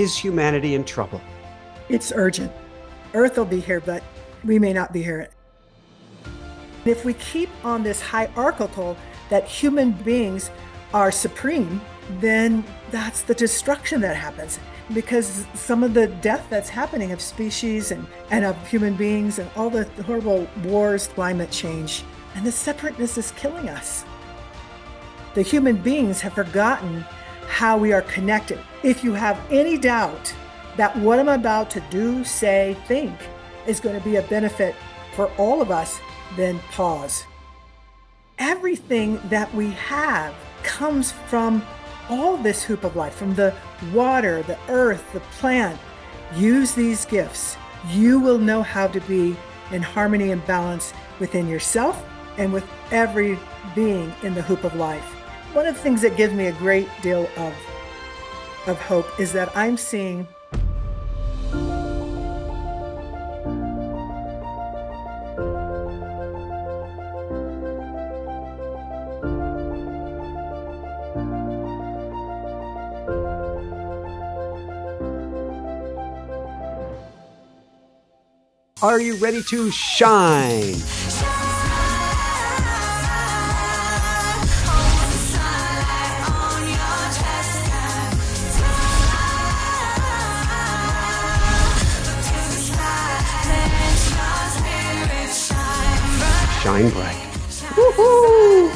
is humanity in trouble? It's urgent. Earth will be here, but we may not be here. If we keep on this hierarchical that human beings are supreme, then that's the destruction that happens, because some of the death that's happening of species and of human beings and all the horrible wars, climate change, and the separateness is killing us. The human beings have forgotten how we are connected. If you have any doubt that what I'm about to do, say, think is going to be a benefit for all of us, then pause. Everything that we have comes from all this hoop of life, from the water, the earth, the plant. Use these gifts. You will know how to be in harmony and balance within yourself and with every being in the hoop of life. One of the things that gives me a great deal of hope is that I'm seeing Are you ready to shine? Shine bright. Woohoo!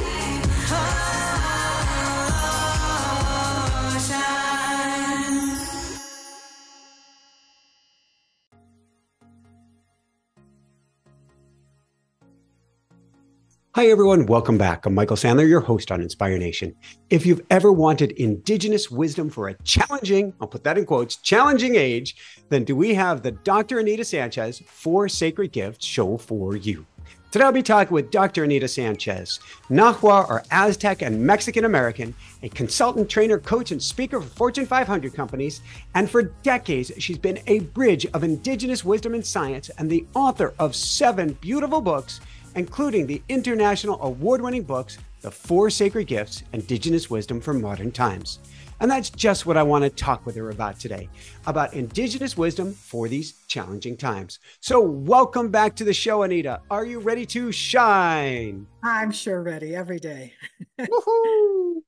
Hi, everyone. Welcome back. I'm Michael Sandler, your host on Inspire Nation. If you've ever wanted indigenous wisdom for a challenging, I'll put that in quotes, challenging age, then do we have the Dr. Anita Sanchez Four Sacred Gifts show for you. Today, I'll be talking with Dr. Anita Sanchez, Nahua or Aztec and Mexican-American, a consultant, trainer, coach, and speaker for Fortune 500 companies. And for decades, she's been a bridge of indigenous wisdom and science and the author of 7 beautiful books, including the international award-winning books, The Four Sacred Gifts, Indigenous Wisdom for Modern Times. And that's just what I want to talk with her about today, about indigenous wisdom for these challenging times. So welcome back to the show, Anita. Are you ready to shine? I'm sure ready every day. Woohoo!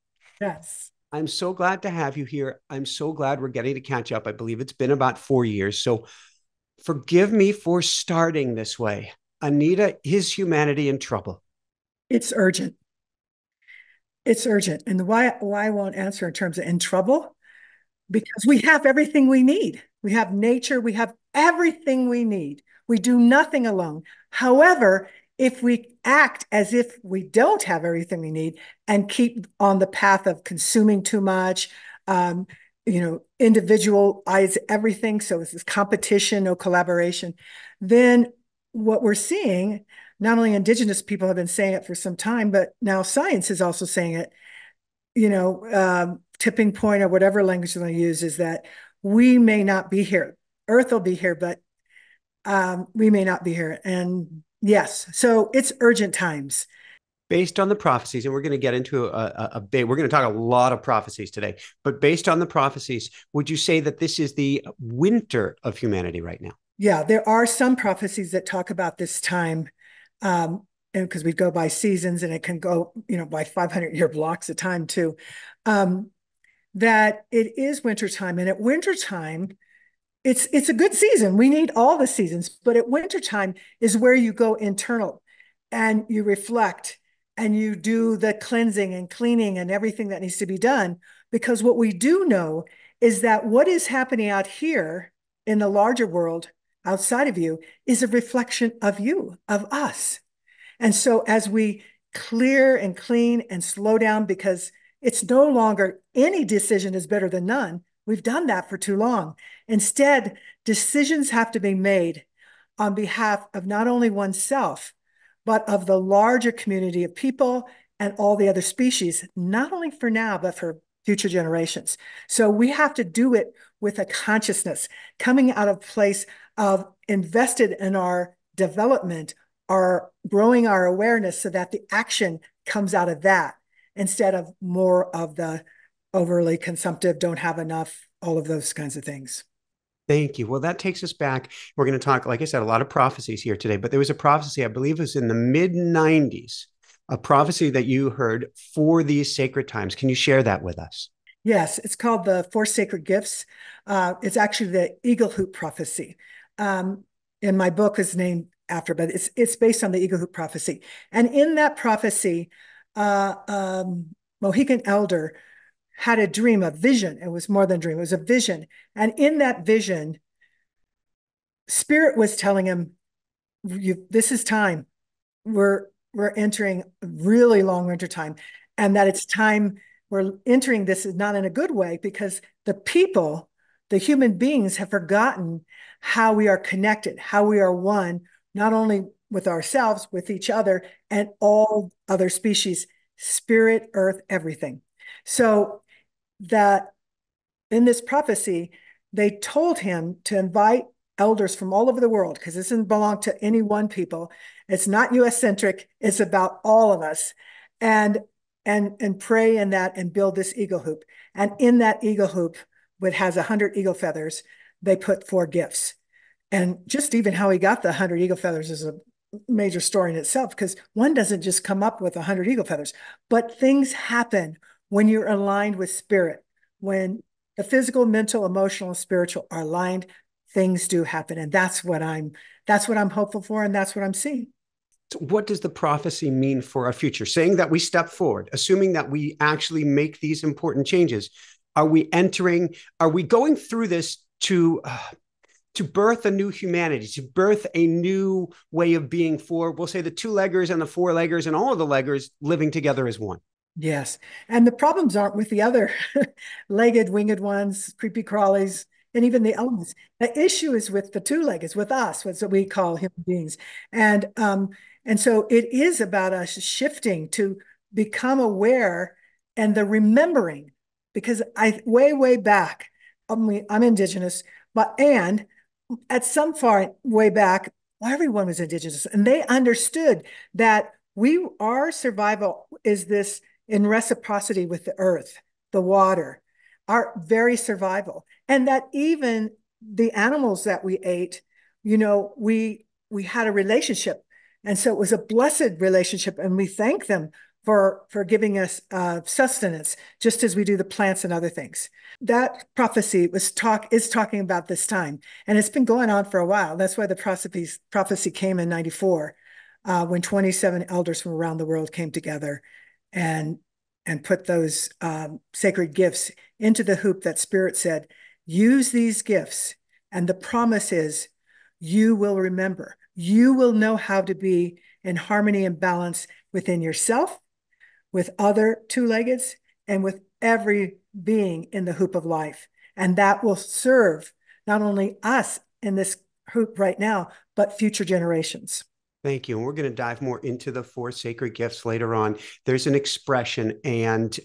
Yes. I'm so glad to have you here. I'm so glad we're getting to catch up. I believe it's been about 4 years. So forgive me for starting this way. Anita, is humanity in trouble? It's urgent. It's urgent. And why I won't answer in terms of in trouble, because we have everything we need. We have nature. We have everything we need. We do nothing alone. However, if we act as if we don't have everything we need and keep on the path of consuming too much, individualize everything. So this is competition, no collaboration. Then what we're seeing, not only indigenous people have been saying it for some time, but now science is also saying it, tipping point or whatever language they use, is that we may not be here. Earth will be here, but we may not be here. And yes, so it's urgent times. Based on the prophecies, and we're going to get into we're going to talk a lot of prophecies today, but based on the prophecies, would you say that this is the winter of humanity right now? Yeah, there are some prophecies that talk about this time. And because we go by seasons and it can go, by 500-year blocks of time too, that it is wintertime. And at wintertime, it's a good season. We need all the seasons, but at wintertime is where you go internal and you reflect and you do the cleansing and cleaning and everything that needs to be done. Because what we do know is that what is happening out here in the larger world outside of you is a reflection of you, of us. And so as we clear and clean and slow down, because it's no longer any decision is better than none. We've done that for too long. Instead, decisions have to be made on behalf of not only oneself, but of the larger community of people and all the other species, not only for now, but for future generations. So we have to do it with a consciousness coming out of place of invested in our development, our growing our awareness so that the action comes out of that instead of more of the overly consumptive, don't have enough, all of those kinds of things. Thank you. Well, that takes us back. We're going to talk, like I said, a lot of prophecies here today, but there was a prophecy, I believe it was in the mid-90s, a prophecy that you heard for these sacred times. Can you share that with us? Yes, it's called The Four Sacred Gifts. It's actually the Eagle Hoop prophecy. And my book is named after, but it's based on the Eagle Hoop prophecy. And in that prophecy, Mohican elder had a dream, a vision. It was more than a dream. It was a vision. And in that vision, Spirit was telling him, this is time. We're entering really long winter time, and that it's time. We're entering this is not in a good way, because the people, the human beings, have forgotten how we are connected, how we are one, not only with ourselves, with each other, and all other species, spirit, earth, everything. So that in this prophecy, they told him to invite elders from all over the world, because this doesn't belong to any one people. It's not US centric. It's about all of us. And pray in that and build this eagle hoop. And in that eagle hoop, which has 100 eagle feathers, they put 4 gifts. And just even how he got the 100 eagle feathers is a major story in itself, because one doesn't just come up with 100 eagle feathers, but things happen when you're aligned with spirit. When the physical, mental, emotional, and spiritual are aligned, things do happen. And that's what I'm hopeful for. And that's what I'm seeing. So what does the prophecy mean for our future? Saying that we step forward, assuming that we actually make these important changes. Are we going through this to birth a new humanity, to birth a new way of being for, we'll say, the 2-leggers and the 4-leggers and all of the leggers living together as one? Yes. And the problems aren't with the other legged, winged ones, creepy crawlies, and even the elements. The issue is with the 2-leggers, with us, what we call human beings. And so it is about us shifting to become aware, and the remembering, because way back, I mean, I'm Indigenous, and at some far way back, everyone was Indigenous, and they understood that our survival is this in reciprocity with the earth, the water, our very survival. And that even the animals that we ate, we had a relationship. And so it was a blessed relationship. And we thank them for giving us sustenance, just as we do the plants and other things. That prophecy is talking about this time. And it's been going on for a while. That's why the prophecy came in 94, when 27 elders from around the world came together and put those sacred gifts into the hoop that Spirit said, use these gifts. And the promise is, you will remember, you will know how to be in harmony and balance within yourself, with other 2-leggeds, and with every being in the hoop of life. And that will serve not only us in this hoop right now, but future generations. Thank you. And we're going to dive more into the 4 sacred gifts later on. There's an expression, and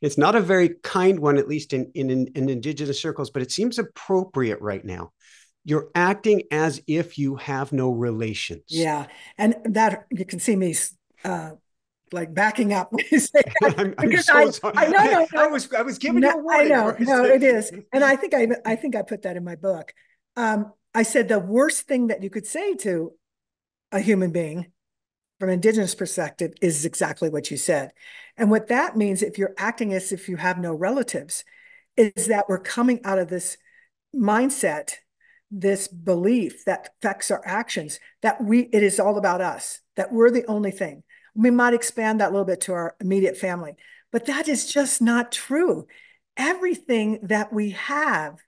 it's not a very kind one, at least in Indigenous circles, but it seems appropriate right now. You're acting as if you have no relations. Yeah. And that, you can see me like backing up when you say that. I'm so sorry. I was giving you a warning. I know. No, it is. And I think I put that in my book. I said the worst thing that you could say to a human being from an Indigenous perspective is exactly what you said. And what that means, if you're acting as if you have no relatives, is that we're coming out of this mindset, this belief that affects our actions, that it is all about us, that we're the only thing. We might expand that a little bit to our immediate family, but that is just not true. Everything that we have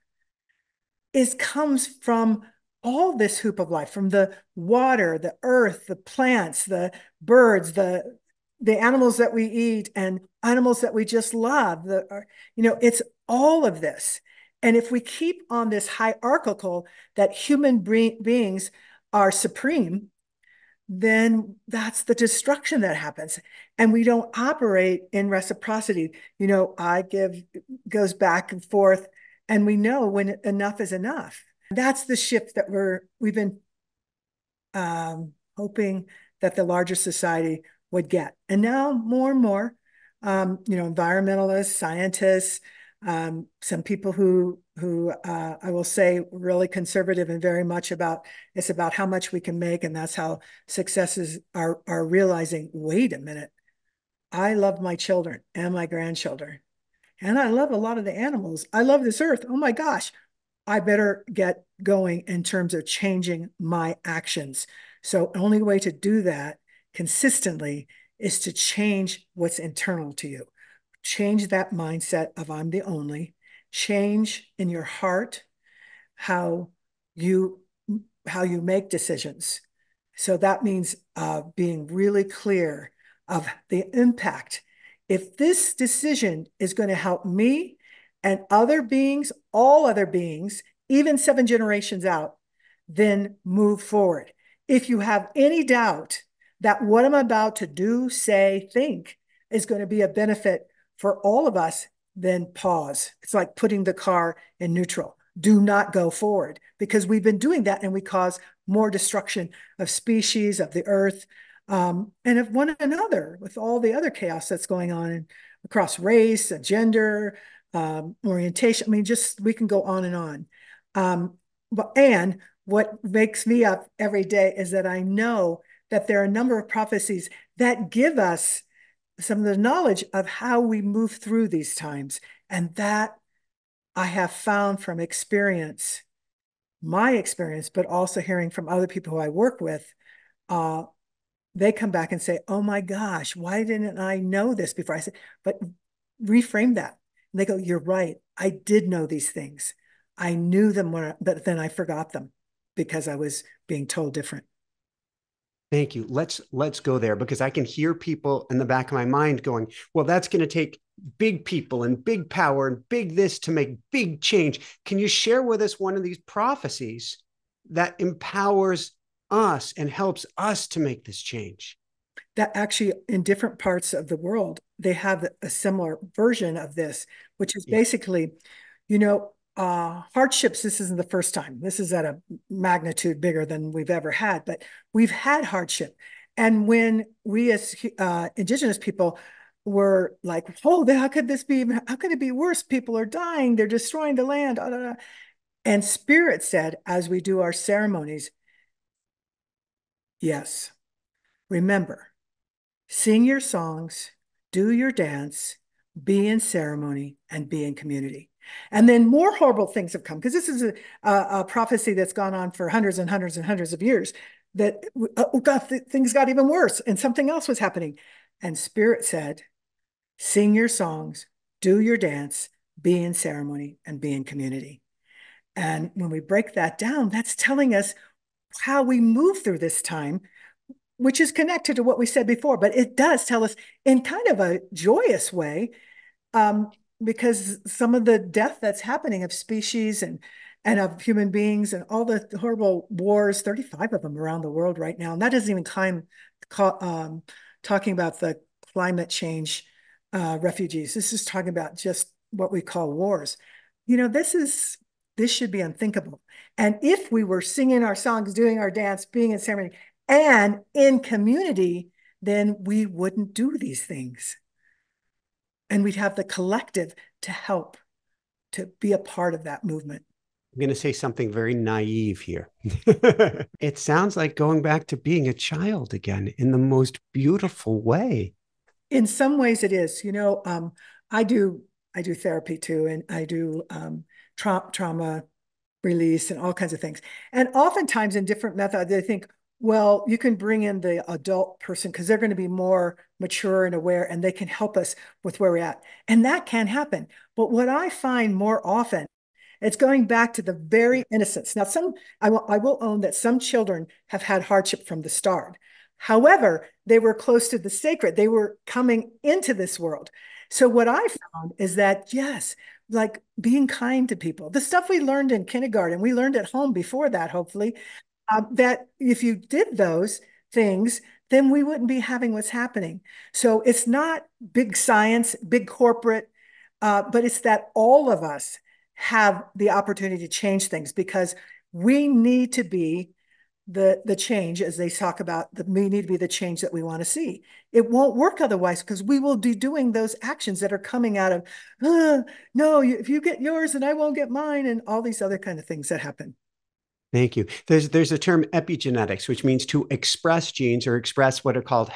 comes from all this hoop of life, from the water, the earth, the plants, the birds, the animals that we eat, and animals that we just love. It's all of this. And if we keep on this hierarchical, that human beings are supreme, then that's the destruction that happens. And we don't operate in reciprocity. I give, goes back and forth, and we know when enough is enough. That's the shift that we've been hoping that the larger society would get. And now more and more, environmentalists, scientists, some people who I will say really conservative and very much about, it's about how much we can make, and that's how successes are realizing, wait a minute, I love my children and my grandchildren, and I love a lot of the animals. I love this earth. Oh my gosh, I better get going in terms of changing my actions. So only way to do that consistently is to change what's internal to you. Change that mindset of I'm the only. Change in your heart how you make decisions. So that means being really clear of the impact. If this decision is going to help me and other beings, all other beings, even 7 generations out, then move forward. If you have any doubt that what I'm about to do, say, think is going to be a benefit for all of us, then pause. It's like putting the car in neutral. Do not go forward, because we've been doing that and we cause more destruction of species, of the earth, and of one another, with all the other chaos that's going on across race and gender, orientation. I mean, just, we can go on and on. And what wakes me up every day is that I know that there are a number of prophecies that give us some of the knowledge of how we move through these times. And that I have found from experience, my experience, but also hearing from other people who I work with, they come back and say, oh my gosh, why didn't I know this before? I said, but reframe that. And they go, you're right. I did know these things. I knew them, but then I forgot them because I was being told different. Thank you. Let's go there, because I can hear people in the back of my mind going, well, that's going to take big people and big power and big this to make big change. Can you share with us one of these prophecies that empowers us and helps us to make this change? That actually in different parts of the world, they have a similar version of this, which is basically, you know, hardships. This isn't the first time. This is at a magnitude bigger than we've ever had, but we've had hardship. And when we as indigenous people were like, oh, how could this be? How could it be worse? People are dying. They're destroying the land. Blah, blah, blah. And Spirit said, as we do our ceremonies, yes, remember, sing your songs, do your dance, be in ceremony, and be in community. And then more horrible things have come, because this is a prophecy that's gone on for hundreds and hundreds and hundreds of years, that things got even worse and something else was happening. And Spirit said, sing your songs, do your dance, be in ceremony, and be in community. And when we break that down, that's telling us how we move through this time, which is connected to what we said before, but it does tell us in kind of a joyous way, because some of the death that's happening of species and of human beings and all the horrible wars, 35 of them around the world right now. And that doesn't even talking about the climate change refugees. This is talking about just what we call wars. You know, this should be unthinkable. And if we were singing our songs, doing our dance, being in ceremony and in community, then we wouldn't do these things. And we'd have the collective to help, to be a part of that movement. I'm going to say something very naive here. It sounds like going back to being a child again in the most beautiful way. In some ways it is. You know, I do therapy too, and I do trauma release and all kinds of things. And oftentimes in different methods, they think, well, you can bring in the adult person because they're going to be more mature and aware, and they can help us with where we're at. And that can happen. But what I find more often, it's going back to the very innocence. Now, I will own that some children have had hardship from the start. However, they were close to the sacred. They were coming into this world. So what I found is that, yes, like being kind to people, the stuff we learned in kindergarten, we learned at home before that, hopefully, that if you did those things, then we wouldn't be having what's happening. So it's not big science, big corporate, but it's that all of us have the opportunity to change things, because we need to be the change, as they talk about, we need to be the change that we want to see. It won't work otherwise, because we will be doing those actions that are coming out of, no, if you get yours and I won't get mine, and all these other kind of things that happen. Thank you. There's a term, epigenetics, which means to express genes or express what are called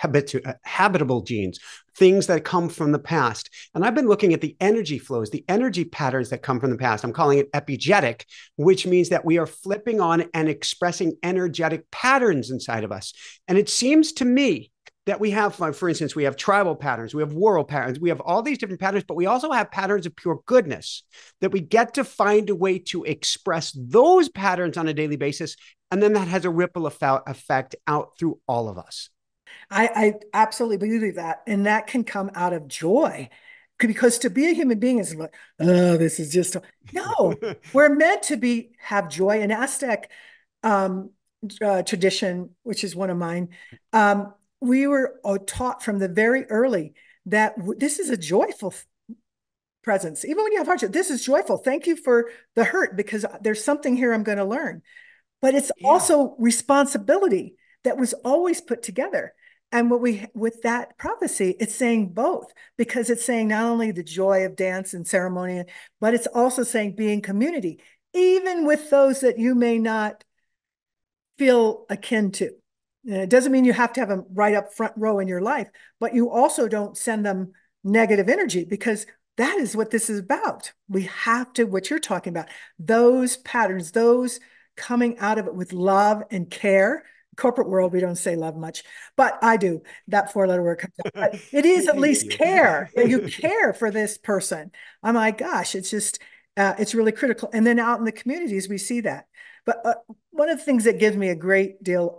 habitable genes, things that come from the past. And I've been looking at the energy flows, the energy patterns that come from the past. I'm calling it epigenetic, which means that we are flipping on and expressing energetic patterns inside of us. And it seems to me that we have, for instance, we have tribal patterns, we have world patterns, we have all these different patterns, but we also have patterns of pure goodness that we get to find a way to express those patterns on a daily basis. And then that has a ripple effect out through all of us. I absolutely believe that. And that can come out of joy, because to be a human being is like, oh, this is just, no, we're meant to be, have joy. In Aztec tradition, which is one of mine, we were taught from the very early that this is a joyful presence. Even when you have hardship, this is joyful. Thank you for the hurt, because there's something here I'm going to learn. But it's also responsibility that was always put together. And with that prophecy, it's saying both, because it's saying not only the joy of dance and ceremony, but it's also saying being community, even with those that you may not feel akin to. It doesn't mean you have to have them right up front row in your life, but you also don't send them negative energy, because that is what this is about. We have to, what you're talking about, those patterns, those coming out of it with love and care. Corporate world, we don't say love much, but I do. That four-letter word comes out. But it is at least care. You care for this person. Oh my gosh, it's just, it's really critical. And then out in the communities, we see that. But one of the things that gives me a great deal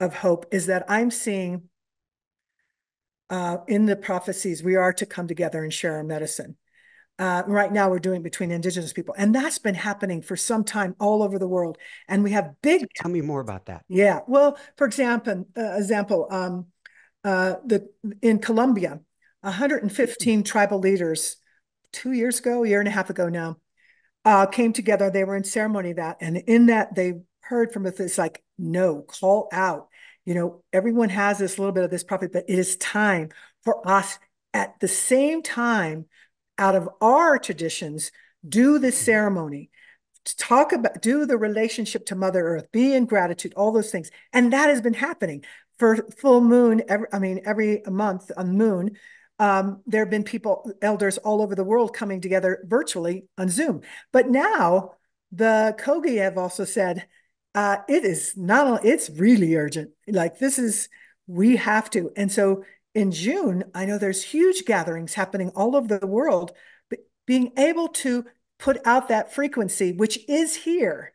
of hope is that I'm seeing in the prophecies, we are to come together and share our medicine. Right now we're doing between indigenous people, and that's been happening for some time all over the world. And we have big— Tell me more about that. Yeah. Well, for example, in Colombia, 115 tribal leaders 2 years ago, a year and a half ago now, came together. They were in ceremony that, and in that they heard from it, it's like, no, call out. You know, everyone has this little bit of this prophet, but it is time for us at the same time, out of our traditions, do this ceremony, to talk about, do the relationship to Mother Earth, be in gratitude, all those things. And that has been happening for full moon. Every month on moon, there have been people, elders all over the world coming together virtually on Zoom. But now the Kogi have also said, it's really urgent. Like we have to. And so in June, I know there's huge gatherings happening all over the world, but being able to put out that frequency, which is here,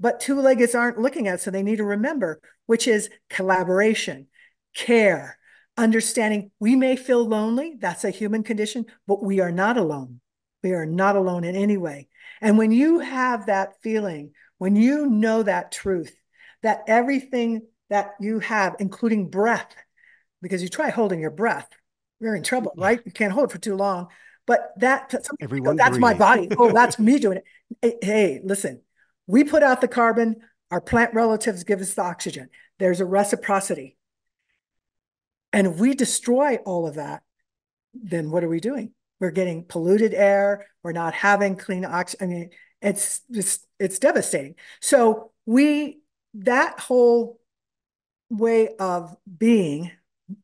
but two-leggeds aren't looking at it, so they need to remember, which is collaboration, care, understanding. We may feel lonely. That's a human condition, but we are not alone. We are not alone in any way. And when you have that feeling, when you know that truth, that everything that you have, including breath, because you try holding your breath, you're in trouble, right? You can't hold it for too long. But that's my body. Oh, that's me doing it. Hey, listen, we put out the carbon. Our plant relatives give us the oxygen. There's a reciprocity. And if we destroy all of that, then what are we doing? We're getting polluted air. We're not having clean oxygen. I mean, it's just, it's devastating. So that whole way of being,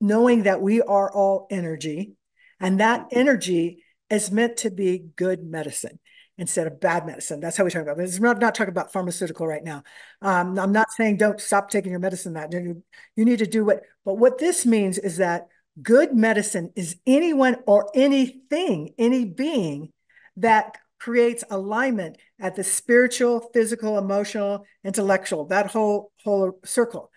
knowing that we are all energy, and that energy is meant to be good medicine instead of bad medicine. That's how we talk about it. I'm not talking about pharmaceutical right now. I'm not saying don't stop taking your medicine, that you need to do it. But what this means is that good medicine is anyone or anything, any being that creates alignment at the spiritual, physical, emotional, intellectual, that whole circle.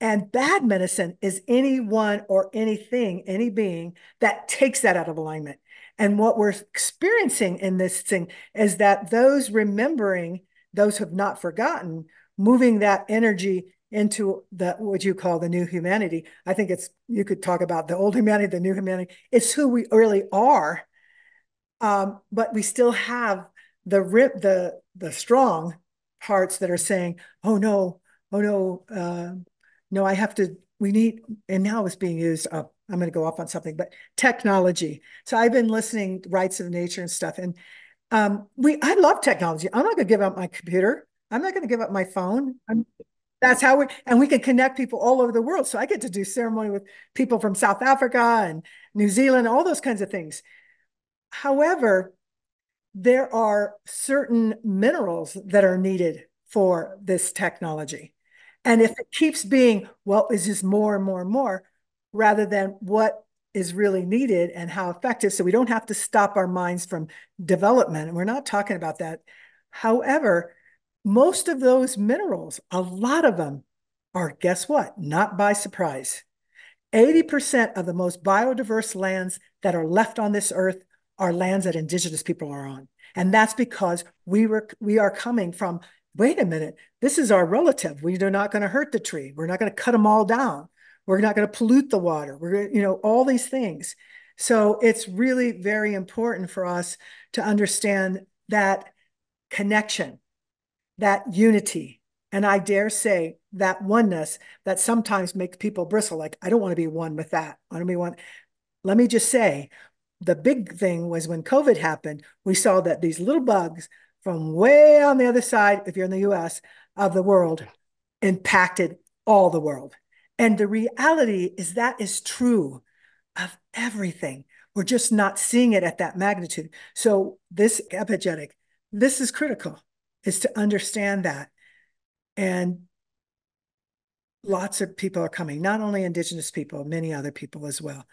And bad medicine is anyone or anything, any being that takes that out of alignment. And what we're experiencing in this thing is that those remembering, those who have not forgotten, moving that energy into what you call the new humanity. I think you could talk about the old humanity, the new humanity. It's who we really are. But we still have the strong parts that are saying, oh no, oh no, no, I have to, we need, and now it's being used up. I'm going to go off on something, but technology. So I've been listening to Rights of Nature and stuff. And I love technology. I'm not going to give up my computer. I'm not going to give up my phone. That's how we can connect people all over the world. So I get to do ceremony with people from South Africa and New Zealand, all those kinds of things. However, there are certain minerals that are needed for this technology. And if it keeps being, well, it's just more and more and more, rather than what is really needed and how effective. So we don't have to stop our minds from development. And we're not talking about that. However, most of those minerals, a lot of them are, guess what? Not by surprise. 80% of the most biodiverse lands that are left on this earth are lands that indigenous people are on. And that's because we are coming from, wait a minute, this is our relative. We are not going to hurt the tree. We're not going to cut them all down. We're not going to pollute the water. We're, you know, all these things. So it's really very important for us to understand that connection, that unity. And I dare say that oneness that sometimes makes people bristle, like, I don't want to be one with that. I don't want to be one. Let me just say, the big thing was when COVID happened, we saw that these little bugs from way on the other side, if you're in the US, of the world, impacted all the world. And the reality is that is true of everything. We're just not seeing it at that magnitude. So this epigenetic, this is critical, is to understand that. And lots of people are coming, not only indigenous people, many other people as well.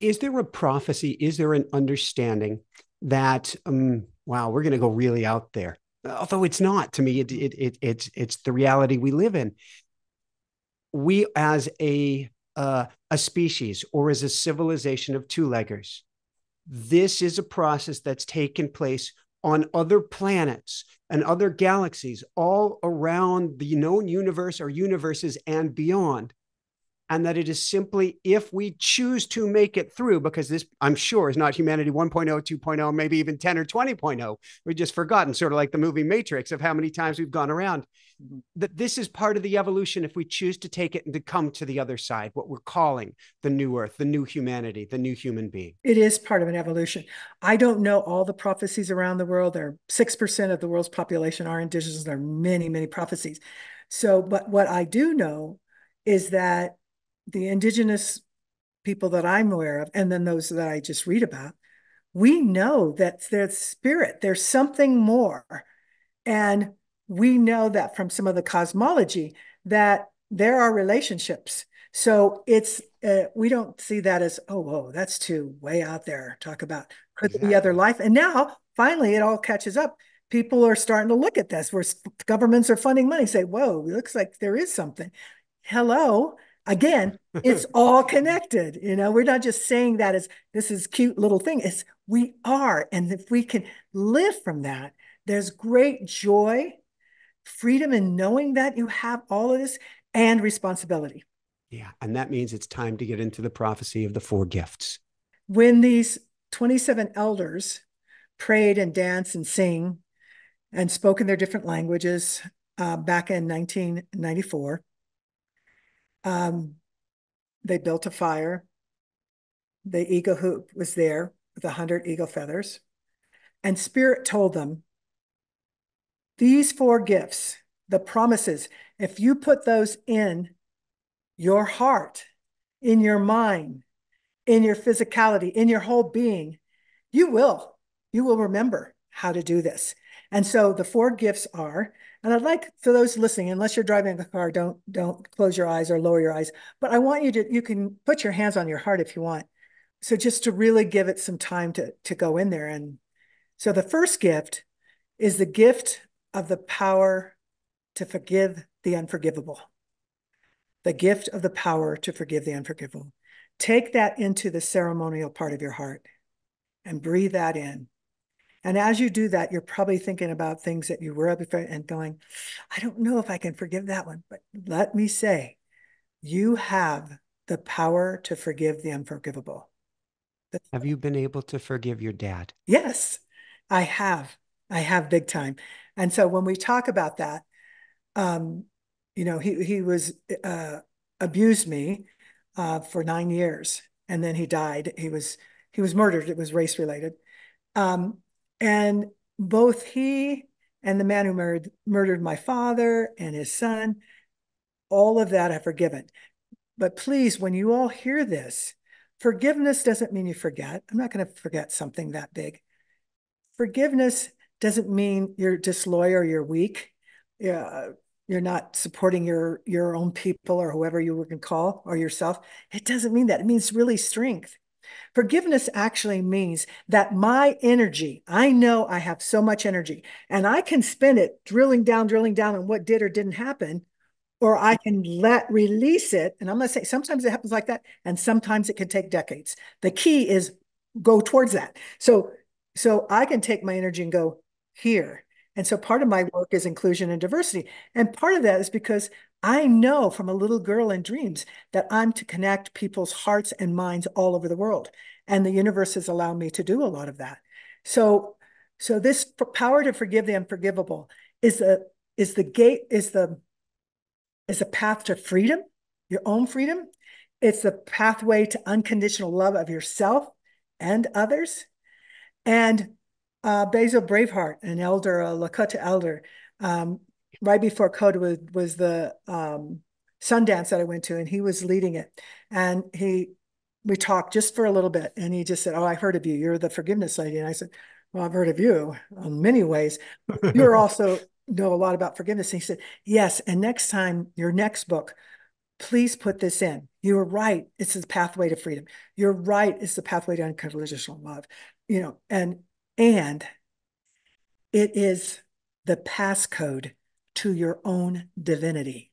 Is there a prophecy? Is there an understanding that, wow, we're going to go really out there? Although it's not, to me, it's the reality we live in. We as a species or as a civilization of two-leggers, this is a process that's taken place on other planets and other galaxies all around the known universe or universes and beyond. And that it is simply, if we choose to make it through, because this, I'm sure, is not humanity 1.0, 2.0, maybe even 10 or 20.0. We've just forgotten, sort of like the movie Matrix, of how many times we've gone around. That this is part of the evolution if we choose to take it and to come to the other side, what we're calling the new earth, the new humanity, the new human being. It is part of an evolution. I don't know all the prophecies around the world. There are 6% of the world's population are indigenous. There are many, many prophecies. So, but what I do know is that the indigenous people that I'm aware of, and then those that I just read about, we know that there's spirit, there's something more. And we know that from some of the cosmology that there are relationships. So it's, we don't see that as, oh, whoa, that's too way out there. Talk about, could there be other life? And now finally it all catches up. People are starting to look at this, where governments are funding money, say, whoa, it looks like there is something. Hello. Again, it's all connected. You know, we're not just saying that as this is cute little thing. It's we are. And if we can live from that, there's great joy, freedom in knowing that you have all of this, and responsibility. Yeah. And that means it's time to get into the prophecy of the four gifts. When these 27 elders prayed and danced and sang and spoke in their different languages back in 1994, they built a fire. The eagle hoop was there with 100 eagle feathers. And Spirit told them, these four gifts, the promises, if you put those in your heart, in your mind, in your physicality, in your whole being, you will remember how to do this. And so the four gifts are, and I'd like, for those listening, unless you're driving the car, don't close your eyes or lower your eyes. But I want you to, you can put your hands on your heart if you want. So just to really give it some time to go in there. And so the first gift is the gift of the power to forgive the unforgivable. The gift of the power to forgive the unforgivable. Take that into the ceremonial part of your heart and breathe that in. And as you do that, you're probably thinking about things that you were up before and going, I don't know if I can forgive that one. But let me say, you have the power to forgive the unforgivable. Have you been able to forgive your dad? Yes, I have. I have big time. And so when we talk about that, you know, he was abused me for 9 years, and then he died. He was murdered. It was race related, and both he and the man who murdered my father and his son, all of that I've forgiven. But please, when you all hear this, forgiveness doesn't mean you forget. I'm not going to forget something that big. Forgiveness doesn't mean you're disloyal or you're weak. You're not supporting your own people or whoever you can call or yourself. It doesn't mean that. It means really strength. Forgiveness actually means that my energy, I know I have so much energy, and I can spend it drilling down on what did or didn't happen, or I can release it. And I'm going to say sometimes it happens like that, and sometimes it can take decades. The key is go towards that. So I can take my energy and go here. And so part of my work is inclusion and diversity. And part of that is because I know from a little girl in dreams that I'm to connect people's hearts and minds all over the world. And the universe has allowed me to do a lot of that. So this power to forgive the unforgivable is the path to freedom, your own freedom. It's the pathway to unconditional love of yourself and others. And Basil Braveheart, an elder, a Lakota elder, right before COVID was the Sundance that I went to, and he was leading it. And we talked just for a little bit, and he just said, "Oh, I heard of you. You're the forgiveness lady." And I said, "Well, I've heard of you in many ways. You're also know a lot about forgiveness." And he said, "Yes, and next time, your next book, please put this in. You're right. It's the pathway to freedom. You're right. It's the pathway to unconditional love. You know, and it is the passcode to your own divinity,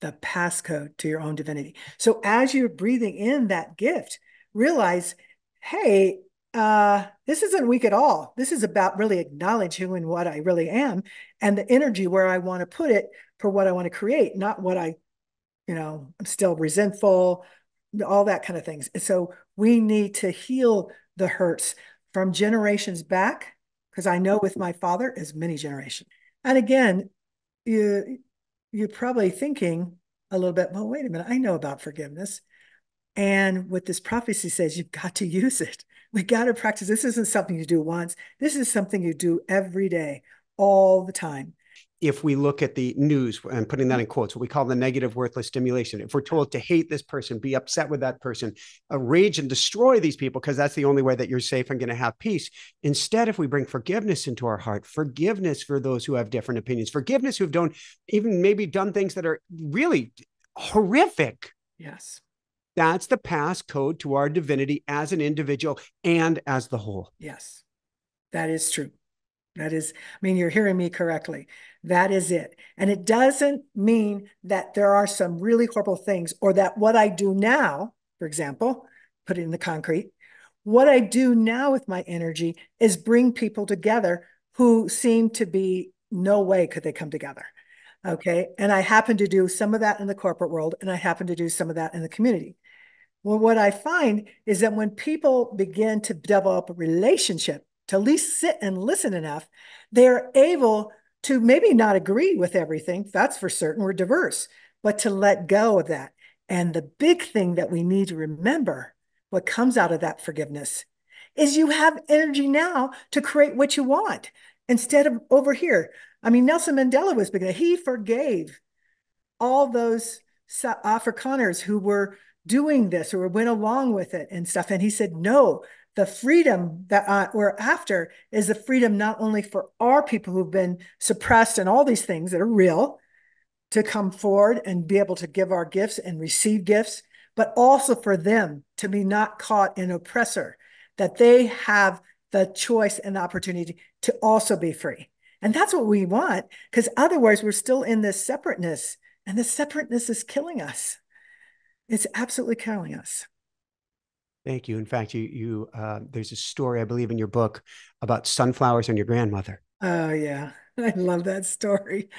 the passcode to your own divinity." So as you're breathing in that gift, realize, hey, this isn't weak at all. This is about really acknowledging who and what I really am, and the energy where I want to put it for what I want to create, not what I, you know, I'm still resentful, all that kind of things. And so we need to heal the hurts from generations back, because I know with my father is many generations. And again, you're probably thinking a little bit, well, wait a minute, I know about forgiveness. And what this prophecy says, you've got to use it. We got to practice. This isn't something you do once. This is something you do every day, all the time. If we look at the news, I'm putting that in quotes, what we call the negative, worthless stimulation. If we're told to hate this person, be upset with that person, rage and destroy these people, because that's the only way that you're safe and going to have peace. Instead, if we bring forgiveness into our heart, forgiveness for those who have different opinions, forgiveness who've done, even maybe done things that are really horrific. Yes. That's the passcode to our divinity as an individual and as the whole. Yes, that is true. That is, I mean, you're hearing me correctly. That is it. And it doesn't mean that there are some really horrible things, or that what I do now, for example, put it in the concrete, what I do now with my energy is bring people together who seem to be, no way could they come together. Okay. And I happen to do some of that in the corporate world, and I happen to do some of that in the community. Well, what I find is that when people begin to develop a relationship, to at least sit and listen enough, they are able to maybe not agree with everything. That's for certain. We're diverse, but to let go of that. And the big thing that we need to remember, what comes out of that forgiveness, is you have energy now to create what you want instead of over here. I mean, Nelson Mandela was big. He forgave all those Afrikaners who were doing this or went along with it and stuff. And he said, no, the freedom that we're after is the freedom not only for our people who've been suppressed and all these things that are real, to come forward and be able to give our gifts and receive gifts, but also for them to be not caught in oppressor, that they have the choice and opportunity to also be free. And that's what we want, because otherwise we're still in this separateness, and the separateness is killing us. It's absolutely killing us. Thank you. In fact, you there's a story, I believe, in your book about sunflowers and your grandmother. Oh, yeah. I love that story.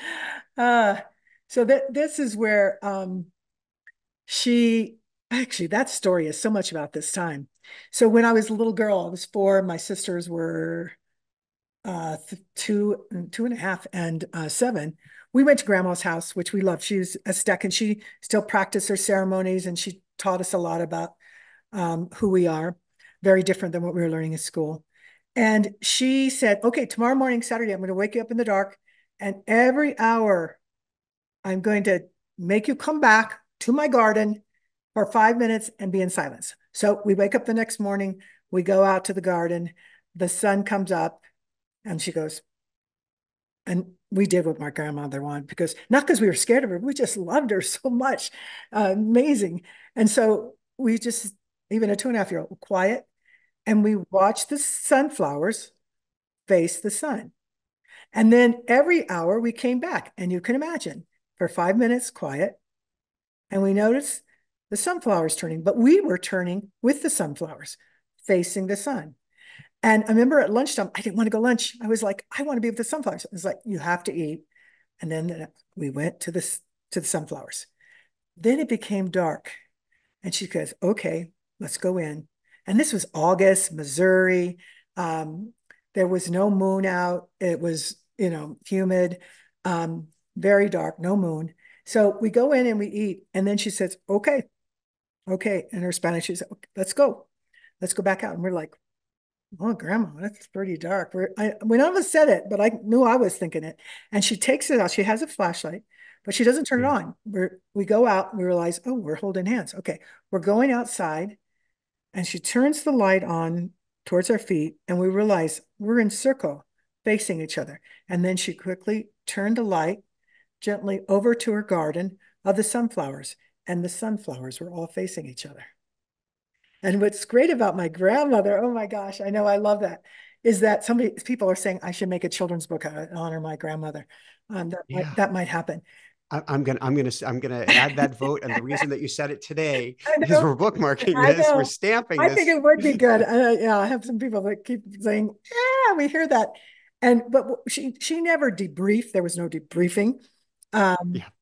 So this is where that story is so much about this time. So when I was a little girl, I was 4, my sisters were 2, 2.5, and 7, we went to Grandma's house, which we loved. She was Aztec, and she still practiced her ceremonies, and she taught us a lot about who we are, very different than what we were learning in school. And she said, okay, tomorrow morning, Saturday, I'm going to wake you up in the dark, and every hour I'm going to make you come back to my garden for 5 minutes and be in silence. So we wake up the next morning, we go out to the garden, the sun comes up, and she goes, and we did what my grandmother wanted, because not because we were scared of her, we just loved her so much, amazing. And so we just, even a 2.5-year-old, quiet, and we watched the sunflowers face the sun. And then every hour we came back, and you can imagine, for 5 minutes, quiet, and we noticed the sunflowers turning, but we were turning with the sunflowers, facing the sun. And I remember at lunchtime, I didn't want to go lunch. I was like, I want to be with the sunflowers. It was like, you have to eat. And then we went to the sunflowers. Then it became dark. And she goes, okay, let's go in. And this was August, Missouri. There was no moon out. It was, you know, humid, very dark, no moon. So we go in and we eat. And then she says, okay. In her Spanish, she said, okay, let's go. Let's go back out. And we're like, oh, Grandma, that's pretty dark. We none of us said it, but I knew I was thinking it. And she takes it out. She has a flashlight, but she doesn't turn it on. We go out and we realize, oh, we're holding hands. Okay, we're going outside. And she turns the light on towards our feet. And we realize we're in circle facing each other. And then she quickly turned the light gently over to her garden of the sunflowers. And the sunflowers were all facing each other. And what's great about my grandmother, oh my gosh, I know, I love that, is that people are saying I should make a children's book to honor my grandmother. That might happen. I'm gonna add that vote, and the reason that you said it today is we're bookmarking this, we're stamping this. I think it would be good. Yeah, I have some people that keep saying, yeah, we hear that, but she never debriefed. There was no debriefing.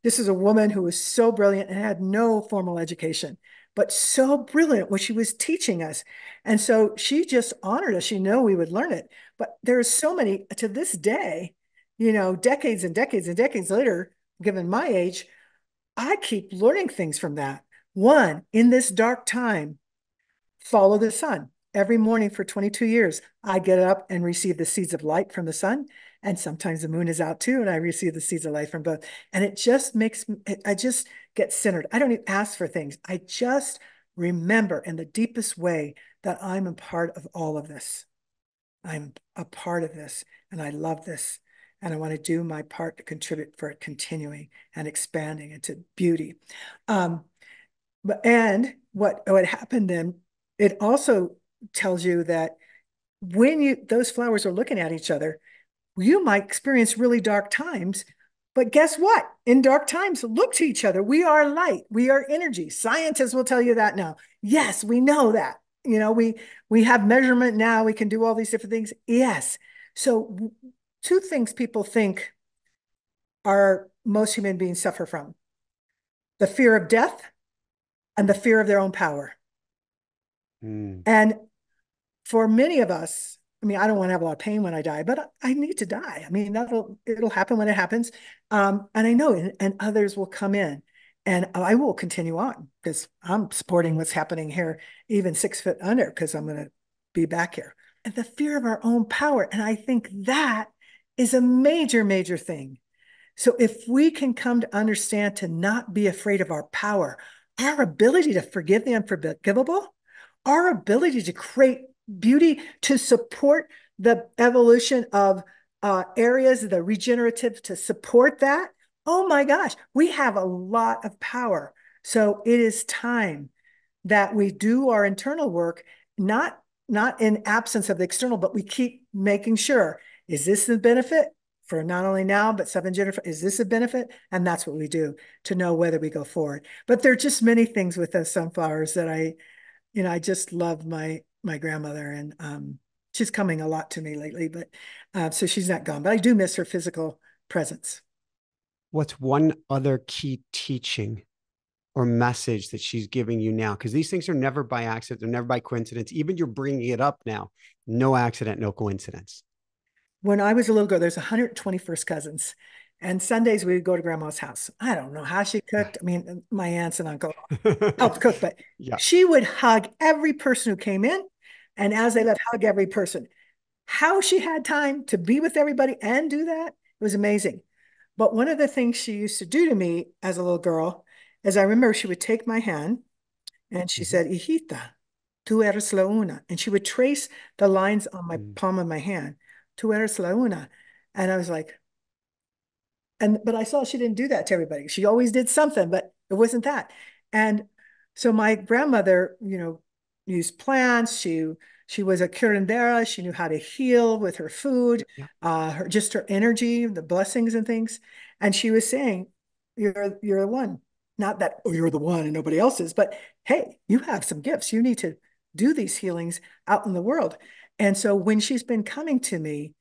This is a woman who was so brilliant and had no formal education, but so brilliant what she was teaching us. And so she just honored us. She knew we would learn it. But there are so many to this day, you know, decades and decades and decades later, given my age, I keep learning things from that. One, in this dark time, follow the sun. Every morning for 22 years, I get up and receive the seeds of light from the sun. And sometimes the moon is out too, and I receive the seeds of light from both. And it just makes me, I just get centered. I don't even ask for things. I just remember in the deepest way that I'm a part of all of this. I'm a part of this, and I love this. And I want to do my part to contribute for it continuing and expanding into beauty. And what happened then, it also tells you that when those flowers are looking at each other, you might experience really dark times, but guess what? In dark times, look to each other. We are light. We are energy. Scientists will tell you that now. Yes, we know that. You know, we have measurement now. We can do all these different things. Yes. So two things people think are most human beings suffer from: the fear of death and the fear of their own power. And for many of us, I mean, I don't want to have a lot of pain when I die, but I need to die. I mean, it'll happen when it happens. And I know, and others will come in, and I will continue on because I'm supporting what's happening here, even 6 foot under, because I'm going to be back here. And the fear of our own power. And I think that is a major, major thing. So if we can come to understand to not be afraid of our power, our ability to forgive the unforgivable, our ability to create beauty, to support the evolution of areas, the regenerative, to support that. Oh my gosh, we have a lot of power. So it is time that we do our internal work, not in absence of the external, but we keep making sure, is this the benefit for not only now, but 7 generations, is this a benefit? And that's what we do to know whether we go forward. But there are just many things with those sunflowers that I just love my grandmother, and she's coming a lot to me lately, but so she's not gone, but I do miss her physical presence. What's one other key teaching or message that she's giving you now? Because these things are never by accident. They're never by coincidence. Even you're bringing it up now, no accident, no coincidence. when I was a little girl, there's 121st cousins. And Sundays, we would go to grandma's house. I don't know how she cooked. I mean, my aunts and uncle helped cook, but she would hug every person who came in. And as they left, hug every person. How she had time to be with everybody and do that, it was amazing. But one of the things she used to do to me as a little girl is I remember she would take my hand and she said, "Hijita, tú eres la una." And she would trace the lines on my palm of my hand. "Tú eres la una." And I was like, but I saw she didn't do that to everybody. She always did something, but it wasn't that. And so my grandmother, you know, used plants. She was a curandera. She knew how to heal with her food, her energy, the blessings and things. And she was saying, "You're the one." Not that, "Oh, you're the one and nobody else is," but hey, you have some gifts. You need to do these healings out in the world. And so when she's been coming to me,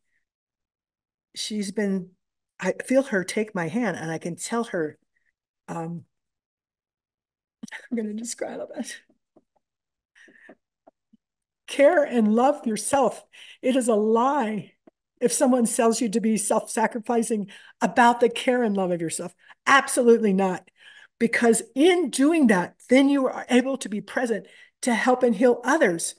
I feel her take my hand, and I can tell her, I'm going to describe it. Care and love yourself. It is a lie if someone tells you to be self-sacrificing about the care and love of yourself. Absolutely not. Because in doing that, then you are able to be present to help and heal others.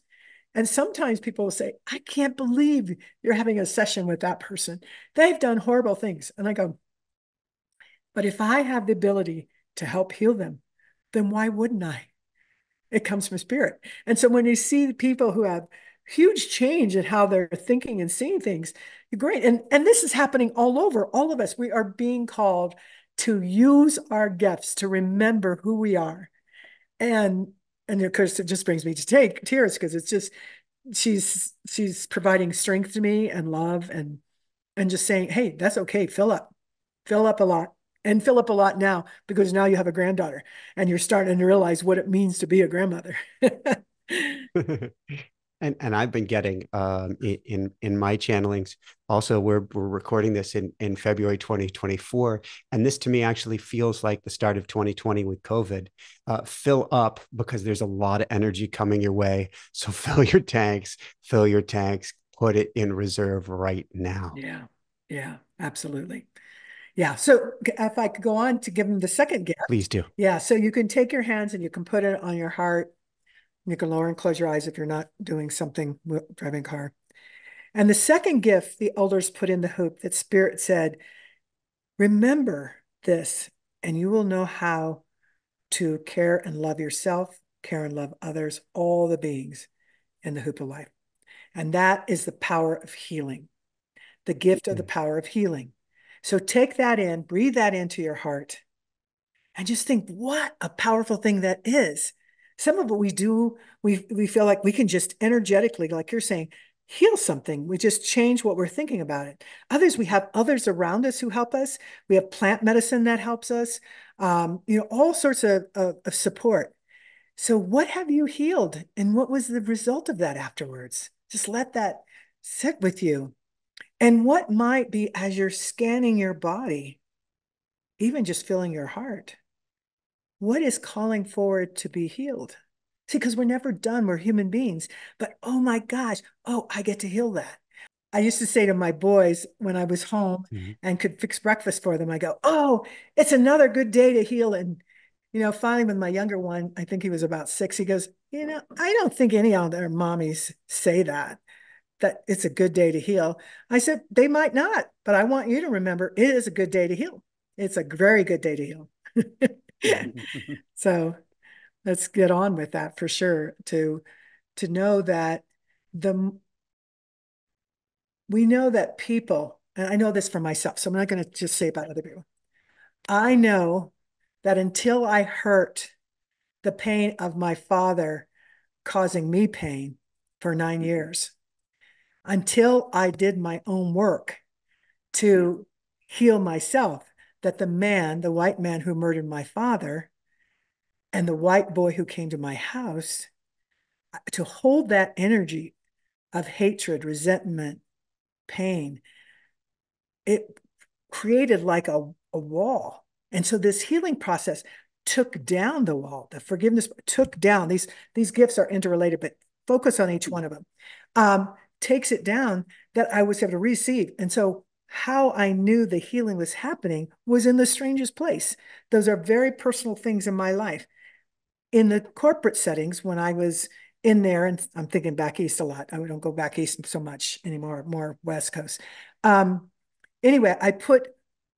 And sometimes people will say, "I can't believe you're having a session with that person. They've done horrible things." And I go, but if I have the ability to help heal them, then why wouldn't I? It comes from spirit. And so when you see people who have huge change in how they're thinking and seeing things, you're great. And this is happening all over, all of us. We are being called to use our gifts, to remember who we are. And of course, it just brings me to tears because it's just, she's providing strength to me and love and just saying, "Hey, that's okay. Fill up a lot, and fill up a lot now, because now you have a granddaughter and you're starting to realize what it means to be a grandmother." And I've been getting in my channelings. Also, we're recording this in February 2024, and this to me actually feels like the start of 2020 with COVID. Fill up, because there's a lot of energy coming your way. So fill your tanks, put it in reserve right now. Yeah, absolutely. Yeah. So if I could go on to give them the second gift. Please do. Yeah. So you can take your hands and you can put it on your heart. You can lower and close your eyes if you're not doing something, driving a car. And the second gift the elders put in the hoop that Spirit said, "Remember this, and you will know how to care and love yourself, care and love others, all the beings in the hoop of life." And that is the power of healing, the gift of the power of healing. So take that in, breathe that into your heart, and just think what a powerful thing that is. Some of what we do, we feel like we can just energetically, like you're saying, heal something. We just change what we're thinking about it. Others, we have others around us who help us. We have plant medicine that helps us, all sorts of support. So what have you healed? And what was the result of that afterwards? Just let that sit with you. And what might be, as you're scanning your body, even just feeling your heart, what is calling forward to be healed? See, because we're never done. We're human beings. But oh my gosh, I get to heal that. I used to say to my boys when I was home and could fix breakfast for them, I go, "Oh, it's another good day to heal." And, finally with my younger one, I think he was about 6, he goes, "I don't think any of their mommies say that it's a good day to heal." I said, "They might not, but I want you to remember it is a good day to heal. It's a very good day to heal." So let's get on with that for sure, to know that we know that people, and I know this for myself, so I'm not going to just say about other people. I know that until I hurt, the pain of my father causing me pain for 9 years, until I did my own work to heal myself, that the white man who murdered my father and the white boy who came to my house, to hold that energy of hatred, resentment, pain, it created like a wall. And so this healing process took down the wall. The forgiveness took down. These gifts are interrelated, but focus on each one of them. takes it down that I was able to receive. And so how I knew the healing was happening was in the strangest place. Those are very personal things in my life. In the corporate settings, when I was in there, and I'm thinking back east a lot. I don't go back east so much anymore, more West Coast. Anyway, I put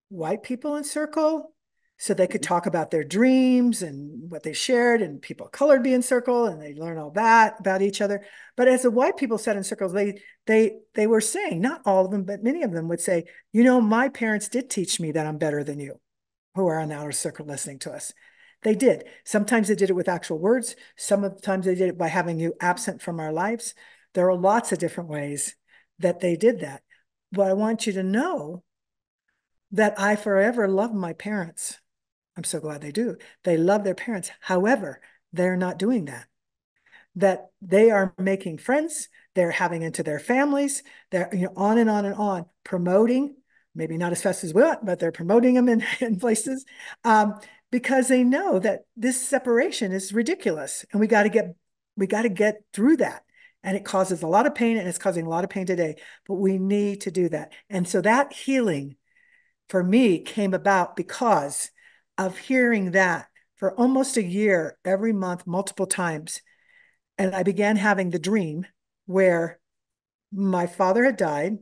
white people in circle so they could talk about their dreams and what they shared, and people of color be in circle, and they learn all that about each other. But as the white people sat in circles, they were saying, not all of them, but many of them would say, you know, my parents did teach me that I'm better than you, who are on the outer circle listening to us. They did. Sometimes they did it with actual words. Sometimes they did it by having you absent from our lives. There are lots of different ways that they did that. But I want you to know that I forever love my parents. I'm so glad they do. They love their parents. However, they're not doing that. That they are making friends. They're having into their families. They're, you know, on and on and on, promoting, maybe not as fast as we want, but they're promoting them in places because they know that this separation is ridiculous. And we got to get through that. And it causes a lot of pain, and it's causing a lot of pain today, but we need to do that. And so that healing for me came about because of hearing that for almost a year, every month, multiple times. And I began having the dream where my father had died.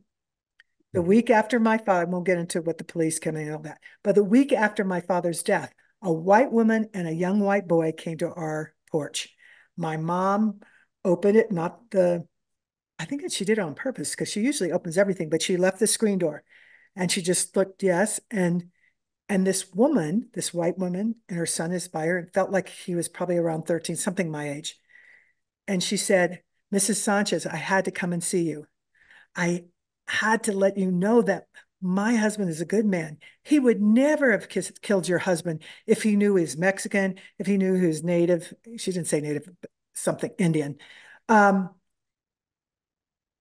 The week after my father, I won't get into what the police came in and all that, but the week after my father's death, a white woman and a young white boy came to our porch. My mom opened it, I think that she did it on purpose because she usually opens everything, but she left the screen door. And she just looked, yes. And this woman, this white woman, and her son is by her, and felt like he was probably around 13, something my age. And she said, Mrs. Sanchez, I had to come and see you. I had to let you know that my husband is a good man. He would never have killed your husband if he knew he was Mexican, if he knew he was native. She didn't say native, but something Indian. And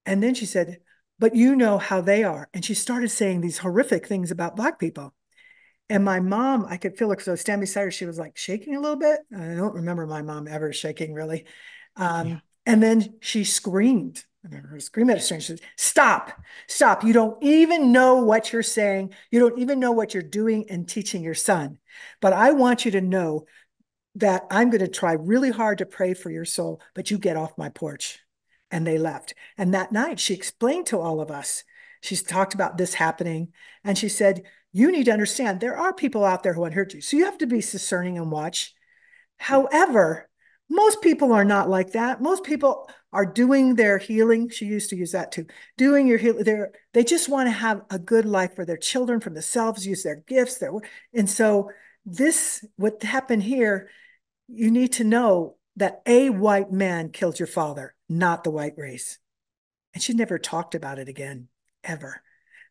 then she said, but you know how they are. And she started saying these horrific things about Black people. And my mom, I could feel her because I was standing beside her. She was like shaking a little bit. I don't remember my mom ever shaking really. And then she screamed. I remember her screaming at a stranger. She said, stop, stop. You don't even know what you're saying. You don't even know what you're doing and teaching your son. But I want you to know that I'm going to try really hard to pray for your soul, but you get off my porch. And they left. And that night she explained to all of us, she's talked about this happening. And she said, you need to understand there are people out there who unhurt you. So you have to be discerning and watch. However, most people are not like that. Most people are doing their healing. She used to use that too. Doing your healing. They just want to have a good life for their children, for themselves, use their gifts. And so this, what happened here, you need to know that a white man killed your father, not the white race. And she never talked about it again, ever.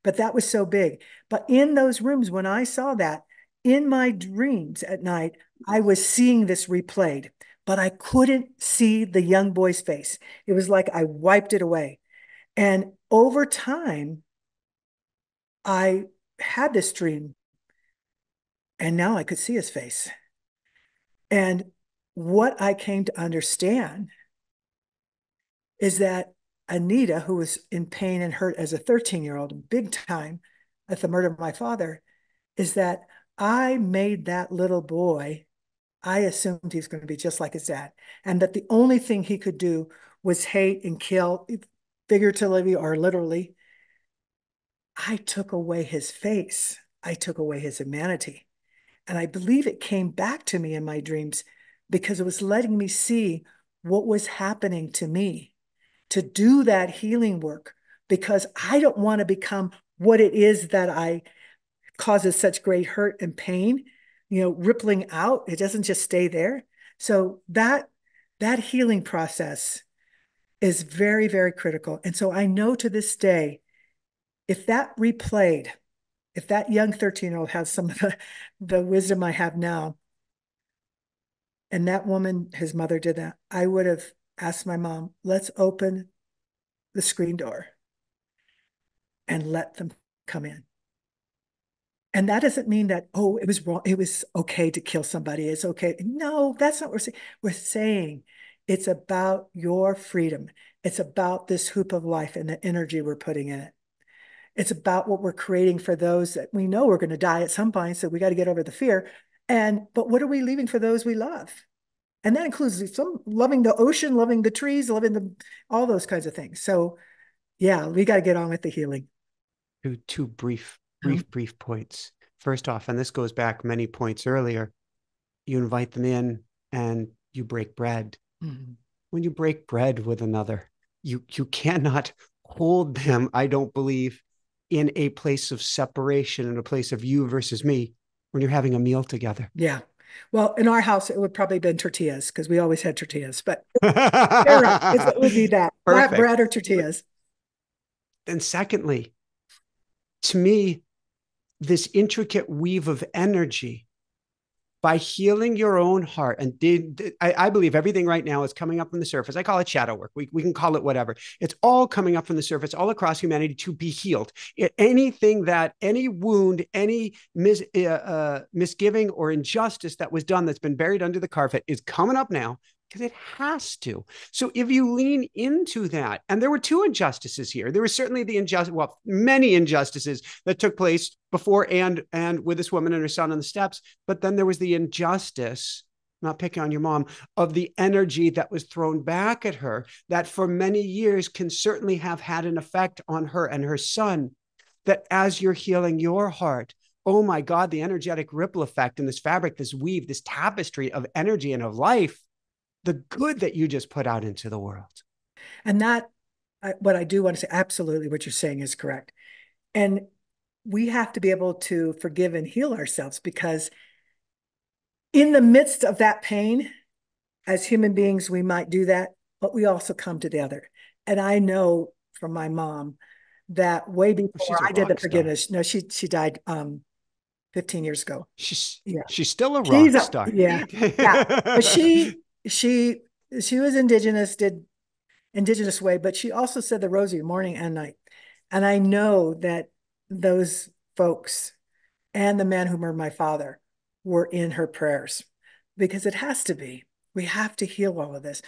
But that was so big. But in those rooms, when I saw that, in my dreams at night, I was seeing this replayed, but I couldn't see the young boy's face. It was like I wiped it away. And over time, I had this dream, and now I could see his face. And what I came to understand is that Anita, who was in pain and hurt as a 13-year-old, big time, at the murder of my father, is that I made that little boy, I assumed he was going to be just like his dad, and that the only thing he could do was hate and kill, figuratively or literally. I took away his face. I took away his humanity. And I believe it came back to me in my dreams because it was letting me see what was happening to me to do that healing work, because I don't want to become what it is that I causes such great hurt and pain, you know, rippling out. It doesn't just stay there. So that healing process is very, very critical. And so I know to this day, if that replayed, if that young 13-year-old has some of the wisdom I have now, and that woman, his mother, did that, I would have asked my mom, let's open the screen door and let them come in. And that doesn't mean that, oh, it was wrong. It was okay to kill somebody. It's okay. No, that's not what we're saying. We're saying it's about your freedom. It's about this hoop of life and the energy we're putting in it. It's about what we're creating for those that we know we're going to die at some point, so we got to get over the fear. But what are we leaving for those we love? And that includes some loving the ocean, loving the trees, loving all those kinds of things. So yeah, we got to get on with the healing. Two brief points. First off, and this goes back many points earlier, you invite them in and you break bread. Mm-hmm. When you break bread with another, you cannot hold them, I don't believe, in a place of separation, in a place of you versus me, when you're having a meal together. Yeah. Well, in our house, it would probably have been tortillas, because we always had tortillas, but it would be that. Perfect. Bread or tortillas. And secondly, to me, this intricate weave of energy, by healing your own heart, and I believe everything right now is coming up from the surface. I call it shadow work. We can call it whatever. It's all coming up from the surface, all across humanity to be healed. Anything that, any wound, any misgiving or injustice that was done that's been buried under the carpet is coming up now, because it has to. So if you lean into that, and there were two injustices here. There was certainly the injustice, well, many injustices that took place before and with this woman and her son on the steps. But then there was the injustice, not picking on your mom, of the energy that was thrown back at her that for many years can certainly have had an effect on her and her son. That as you're healing your heart, oh my God, the energetic ripple effect in this fabric, this weave, this tapestry of energy and of life, the good that you just put out into the world. And that, what I do want to say, absolutely what you're saying is correct. And we have to be able to forgive and heal ourselves, because in the midst of that pain, as human beings, we might do that, but we also come to the other. And I know from my mom that way before I did the forgiveness, no, she died 15 years ago. She's still a rock star. Yeah. But she was Indigenous, did Indigenous way, but she also said the rosary morning and night. And I know that those folks and the man who murdered my father were in her prayers, because it has to be. We have to heal all of this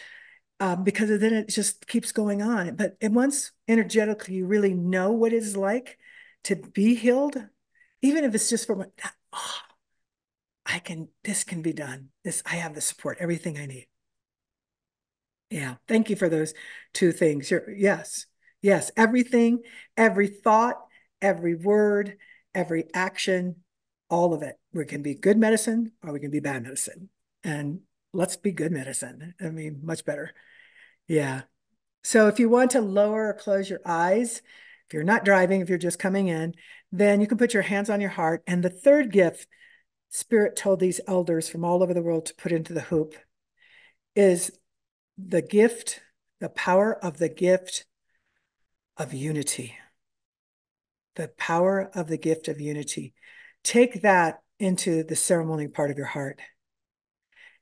because then it just keeps going on. But once energetically you really know what it is like to be healed, even if it's just for this can be done. I have the support, everything I need. Yeah. Thank you for those two things. Yes. Everything, every thought, every word, every action, all of it. We can be good medicine or we can be bad medicine, and let's be good medicine. I mean, much better. Yeah. So if you want to lower or close your eyes, if you're not driving, if you're just coming in, then you can put your hands on your heart. And the third gift Spirit told these elders from all over the world to put into the hoop is the gift, the power of the gift of unity. The power of the gift of unity. Take that into the ceremony part of your heart.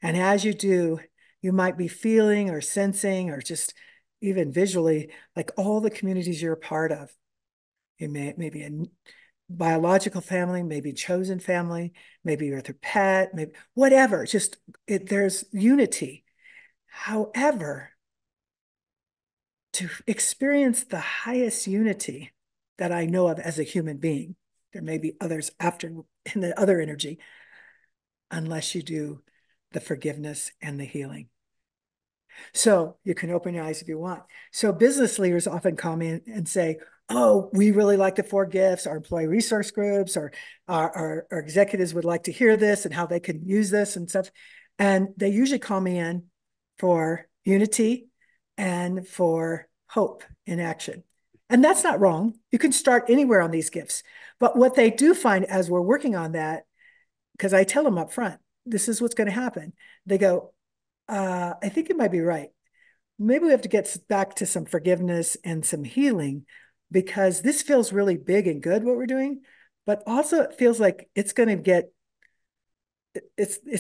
And as you do, you might be feeling or sensing or just even visually like all the communities you're a part of. You may be a biological family, maybe chosen family, maybe with your pet, maybe whatever, there's unity. However, to experience the highest unity that I know of as a human being, there may be others after in the other energy, unless you do the forgiveness and the healing. So you can open your eyes if you want. So business leaders often call me and say, oh, we really like the four gifts, our employee resource groups, or our executives would like to hear this and how they can use this and stuff. And they usually call me in for unity and for hope in action. And that's not wrong. You can start anywhere on these gifts. But what they do find as we're working on that, because I tell them up front, this is what's going to happen. They go, I think you might be right. Maybe we have to get back to some forgiveness and some healing, because this feels really big and good what we're doing, but also it feels like it's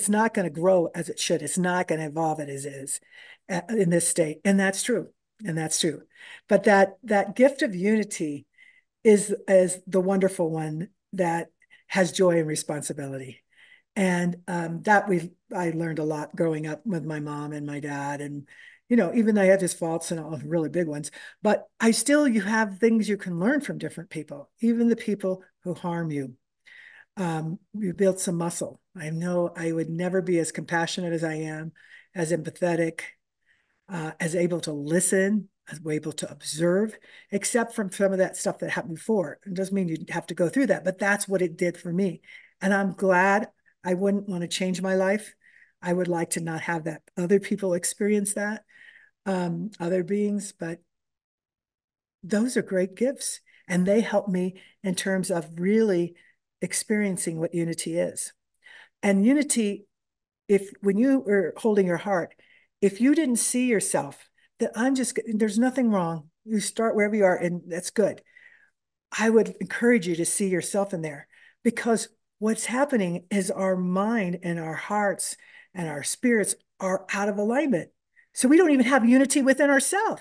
not going to grow as it should. It's not going to evolve it as is in this state. And that's true. But that gift of unity is the wonderful one that has joy and responsibility. And I learned a lot growing up with my mom and my dad and you know, even though I had his faults and all really big ones, but I still, you have things you can learn from different people, even the people who harm you. You built some muscle. I know I would never be as compassionate as I am, as empathetic, as able to listen, as able to observe, except from some of that stuff that happened before. It doesn't mean you'd have to go through that, but that's what it did for me. And I'm glad. I wouldn't want to change my life. I would like to not have that. Other people experience that, other beings, but those are great gifts. And they help me in terms of really experiencing what unity is. And unity, when you were holding your heart, if you didn't see yourself, that there's nothing wrong. You start wherever you are, and that's good. I would encourage you to see yourself in there, because what's happening is our mind and our hearts and our spirits are out of alignment. So we don't even have unity within ourselves.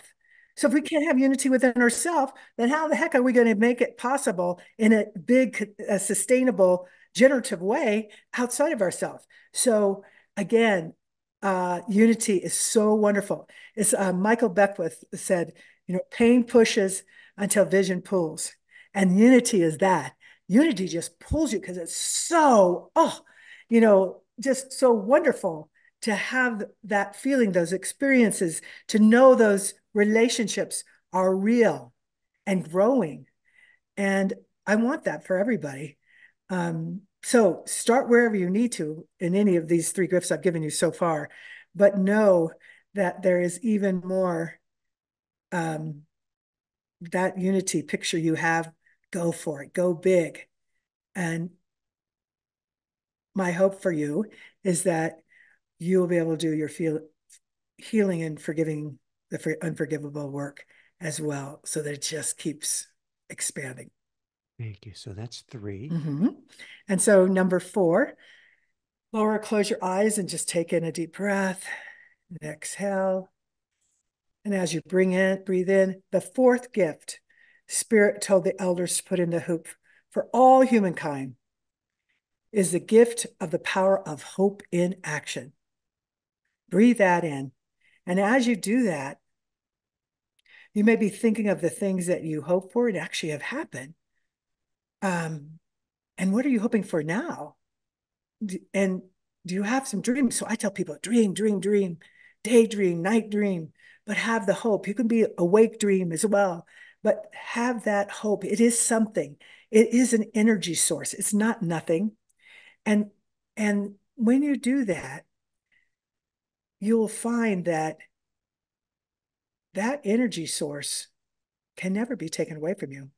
So if we can't have unity within ourselves, then how the heck are we going to make it possible in a big, sustainable, generative way outside of ourselves? So again, unity is so wonderful. It's Michael Beckwith said, you know, pain pushes until vision pulls. And unity is that. Unity just pulls you because it's so, you know, just so wonderful to have that feeling, those experiences, to know those relationships are real and growing. And I want that for everybody. So start wherever you need to in any of these three gifts I've given you so far, but know that there is even more. That unity picture you have, go for it, go big. And my hope for you is that you will be able to do your healing and forgiving the unforgivable work as well, so that it just keeps expanding. Thank you. So that's three. Mm-hmm. And so number four, Laura, close your eyes and just take in a deep breath and exhale. And as you breathe in, the fourth gift, Spirit told the elders to put in the hoop for all humankind, is the gift of the power of hope in action. Breathe that in. And as you do that, you may be thinking of the things that you hope for and actually have happened. And what are you hoping for now? And do you have some dreams? So I tell people, dream, dream, dream, daydream, night dream, but have the hope. You can be awake dream as well, but have that hope. It is something. It is an energy source. It's not nothing. And when you do that, you'll find that that energy source can never be taken away from you.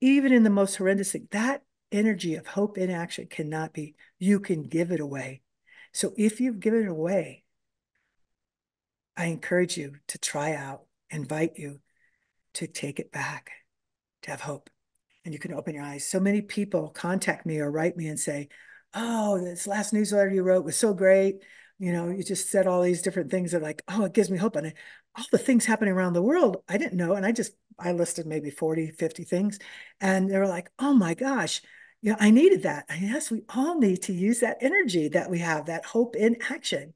Even in the most horrendous thing, that energy of hope in action cannot be, you can give it away. So if you've given it away, I encourage you to try out, invite you to take it back, to have hope. And you can open your eyes. So many people contact me or write me and say, oh, this last newsletter you wrote was so great. You know, you just said all these different things that are like, oh, it gives me hope. And all the things happening around the world, I didn't know. And I listed maybe 40, 50 things. And they were like, oh my gosh, you know, I needed that. And yes, we all need to use that energy that we have, that hope in action,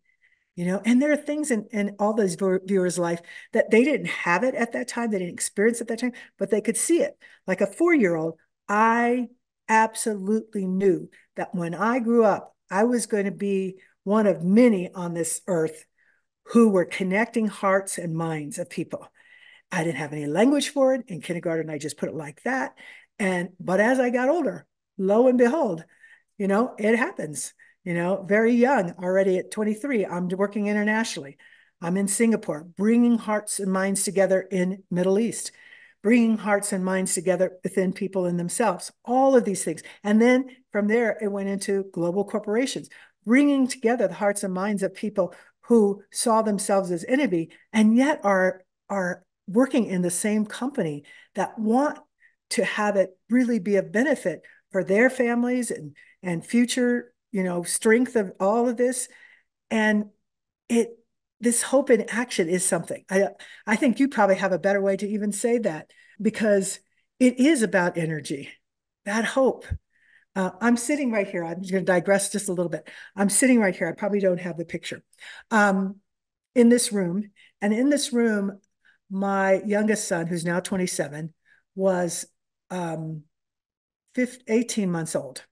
you know. And there are things in all those viewers' life that they didn't have it at that time. They didn't experience it at that time, but they could see it. Like a 4-year-old, I absolutely knew that when I grew up, I was going to be one of many on this earth who were connecting hearts and minds of people. I didn't have any language for it. In kindergarten, I just put it like that. But as I got older, lo and behold, you know, it happens, you know, very young, already at 23, I'm working internationally. I'm in Singapore, bringing hearts and minds together in Middle East, bringing hearts and minds together within people and themselves, all of these things. And then from there, it went into global corporations, bringing together the hearts and minds of people who saw themselves as enemy and yet are working in the same company that want to have it really be a benefit for their families and future, you know, strength of all of this. And this hope in action is something. I think you probably have a better way to even say that, because it is about energy, that hope. I'm sitting right here. I'm just going to digress just a little bit. I'm sitting right here. I probably don't have the picture in this room. And in this room, my youngest son, who's now 27, was 18 months old.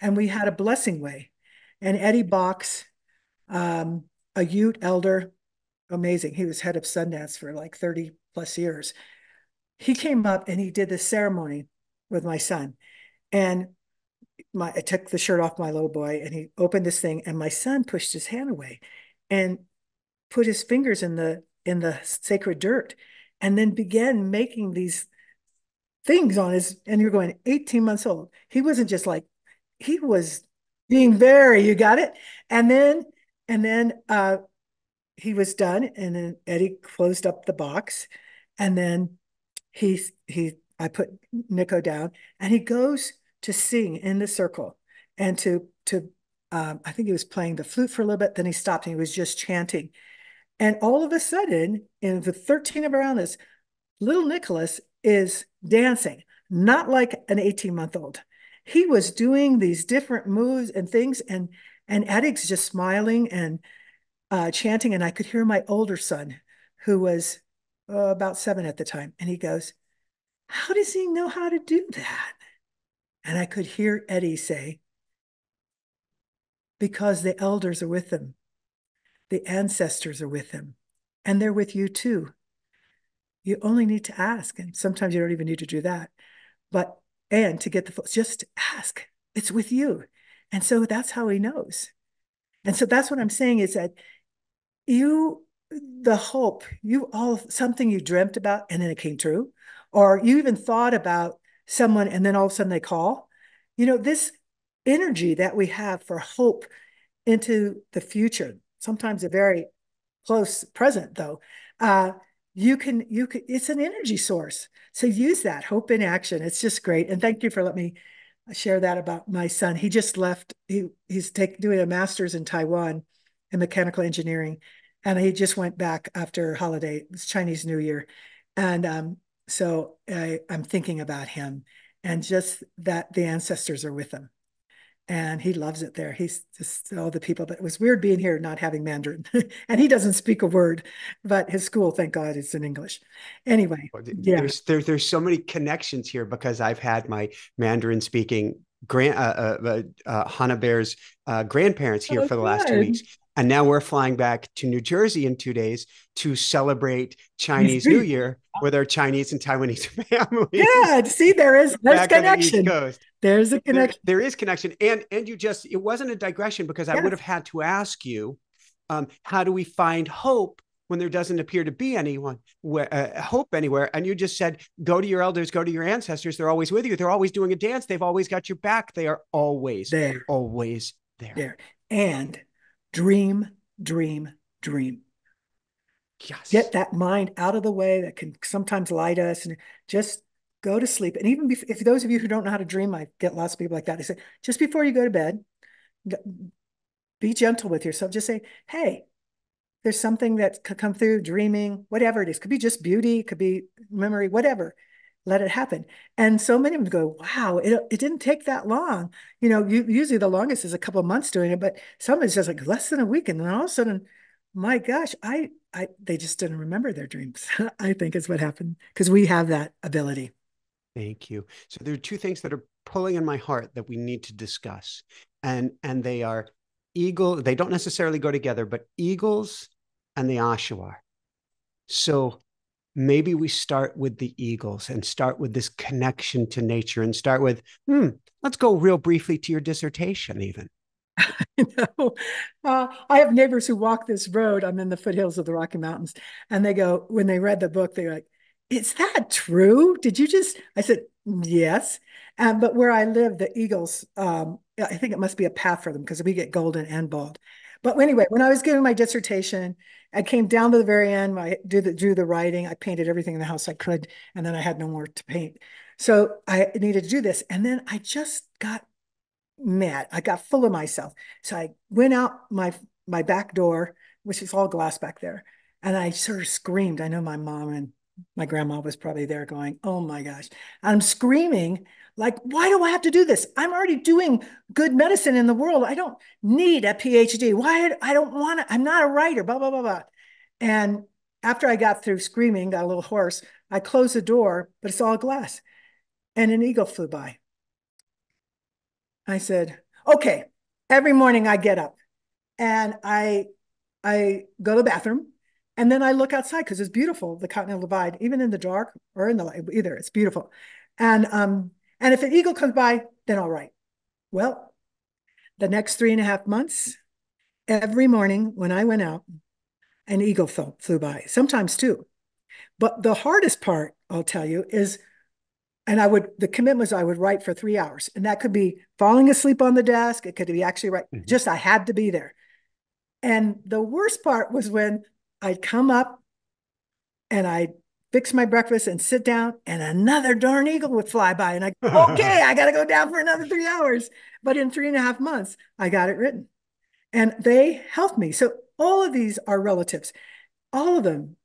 And we had a blessing way. And Eddie Box, a Ute elder, amazing. He was head of Sundance for like 30 plus years. He came up and he did this ceremony with my son. And I took the shirt off my little boy and he opened this thing and my son pushed his hand away and put his fingers in the sacred dirt and then began making these things on his, and you're going 18 months old. He wasn't just like, he was being very, you got it? And then he was done, and then Eddie closed up the box, and then I put Nico down, and he goes to sing in the circle and to I think he was playing the flute for a little bit, then he stopped and he was just chanting. And all of a sudden, in the 13 of around this, little Nicholas is dancing, not like an 18-month-old. He was doing these different moves and things, and Eddie's just smiling and chanting. And I could hear my older son, who was about 7 at the time, and he goes, "How does he know how to do that?" And I could hear Eddie say, "Because the elders are with him. The ancestors are with him. And they're with you too. You only need to ask." And sometimes you don't even need to do that. And to get the full, just ask. It's with you. And so that's how he knows. And so that's what I'm saying is that something you dreamt about and then it came true, or you even thought about someone and then all of a sudden they call, this energy that we have for hope into the future, sometimes a very close present though, it's an energy source. So use that hope in action. It's just great. And thank you for letting me share that about my son. He just left, he's doing a master's in Taiwan in mechanical engineering. And he just went back after holiday, it was Chinese New Year. And so I'm thinking about him and just that the ancestors are with him. And he loves it there. He's just all the people, but it was weird being here, not having Mandarin. And he doesn't speak a word, but his school, thank God, is in English. Anyway, there's so many connections here because I've had my Mandarin speaking Hannah Bear's grandparents here for the last 2 weeks. And now we're flying back to New Jersey in 2 days to celebrate Chinese New Year with our Chinese and Taiwanese families. Yeah, see, there's connection. There's a connection. There is connection. And it wasn't a digression because I would have had to ask you, how do we find hope when there doesn't appear to be anyone, hope anywhere? And you just said, go to your elders, go to your ancestors. They're always with you. They're always doing a dance. They've always got your back. They are always there. Always there. And dream, dream, dream. Yes. Get that mind out of the way that can sometimes lie to us and just go to sleep. And even if those of you who don't know how to dream, I get lots of people like that. I say, just before you go to bed, be gentle with yourself. Just say, hey, there's something that could come through dreaming, whatever it is. Could be just beauty, could be memory, whatever. Let it happen. And so many of them go, wow, it didn't take that long. Usually the longest is a couple of months doing it, but some is just like less than a week. And then all of a sudden, my gosh, they just didn't remember their dreams. I think is what happened because we have that ability. Thank you. So there are 2 things that are pulling in my heart that we need to discuss. And they are eagle. They don't necessarily go together, but eagles and the Oshawa. So maybe we start with the eagles and start with this connection to nature and start with, let's go real briefly to your dissertation even. I know. I have neighbors who walk this road. I'm in the foothills of the Rocky Mountains. And they go, when they read the book, they're like, is that true? Did you just, I said, yes. But where I live, the eagles, I think it must be a path for them because we get golden and bald. But anyway, when I was giving my dissertation, I came down to the very end. I drew the writing. I painted everything in the house I could, and then I had no more to paint. So I needed to do this. And then I just got mad. I got full of myself. So I went out my back door, which is all glass back there. And I sort of screamed. I know my mom and my grandma was probably there going, oh my gosh. I'm screaming like, why do I have to do this? I'm already doing good medicine in the world. I don't need a PhD. Why? I don't want to, I'm not a writer, blah, blah, blah, blah. And After I got through screaming, got a little hoarse, I closed the door, but it's all glass. And an eagle flew by. I said, okay, every morning I get up and I go to the bathroom and then I look outside because it's beautiful, the Continental Divide, even in the dark or in the light, either, it's beautiful. And if an eagle comes by, then all right. Well, the next 3.5 months, every morning when I went out, an eagle flew by, sometimes two. But the hardest part, I'll tell you, is, and the commitments I would write for 3 hours. And that could be falling asleep on the desk. It could be actually right. Mm-hmm. Just I had to be there. And the worst part was when I'd come up and I'd fix my breakfast and sit down and another darn eagle would fly by. And I go, okay, I got to go down for another 3 hours. But in 3.5 months, I got it written. And they helped me. So all of these are relatives. All of them.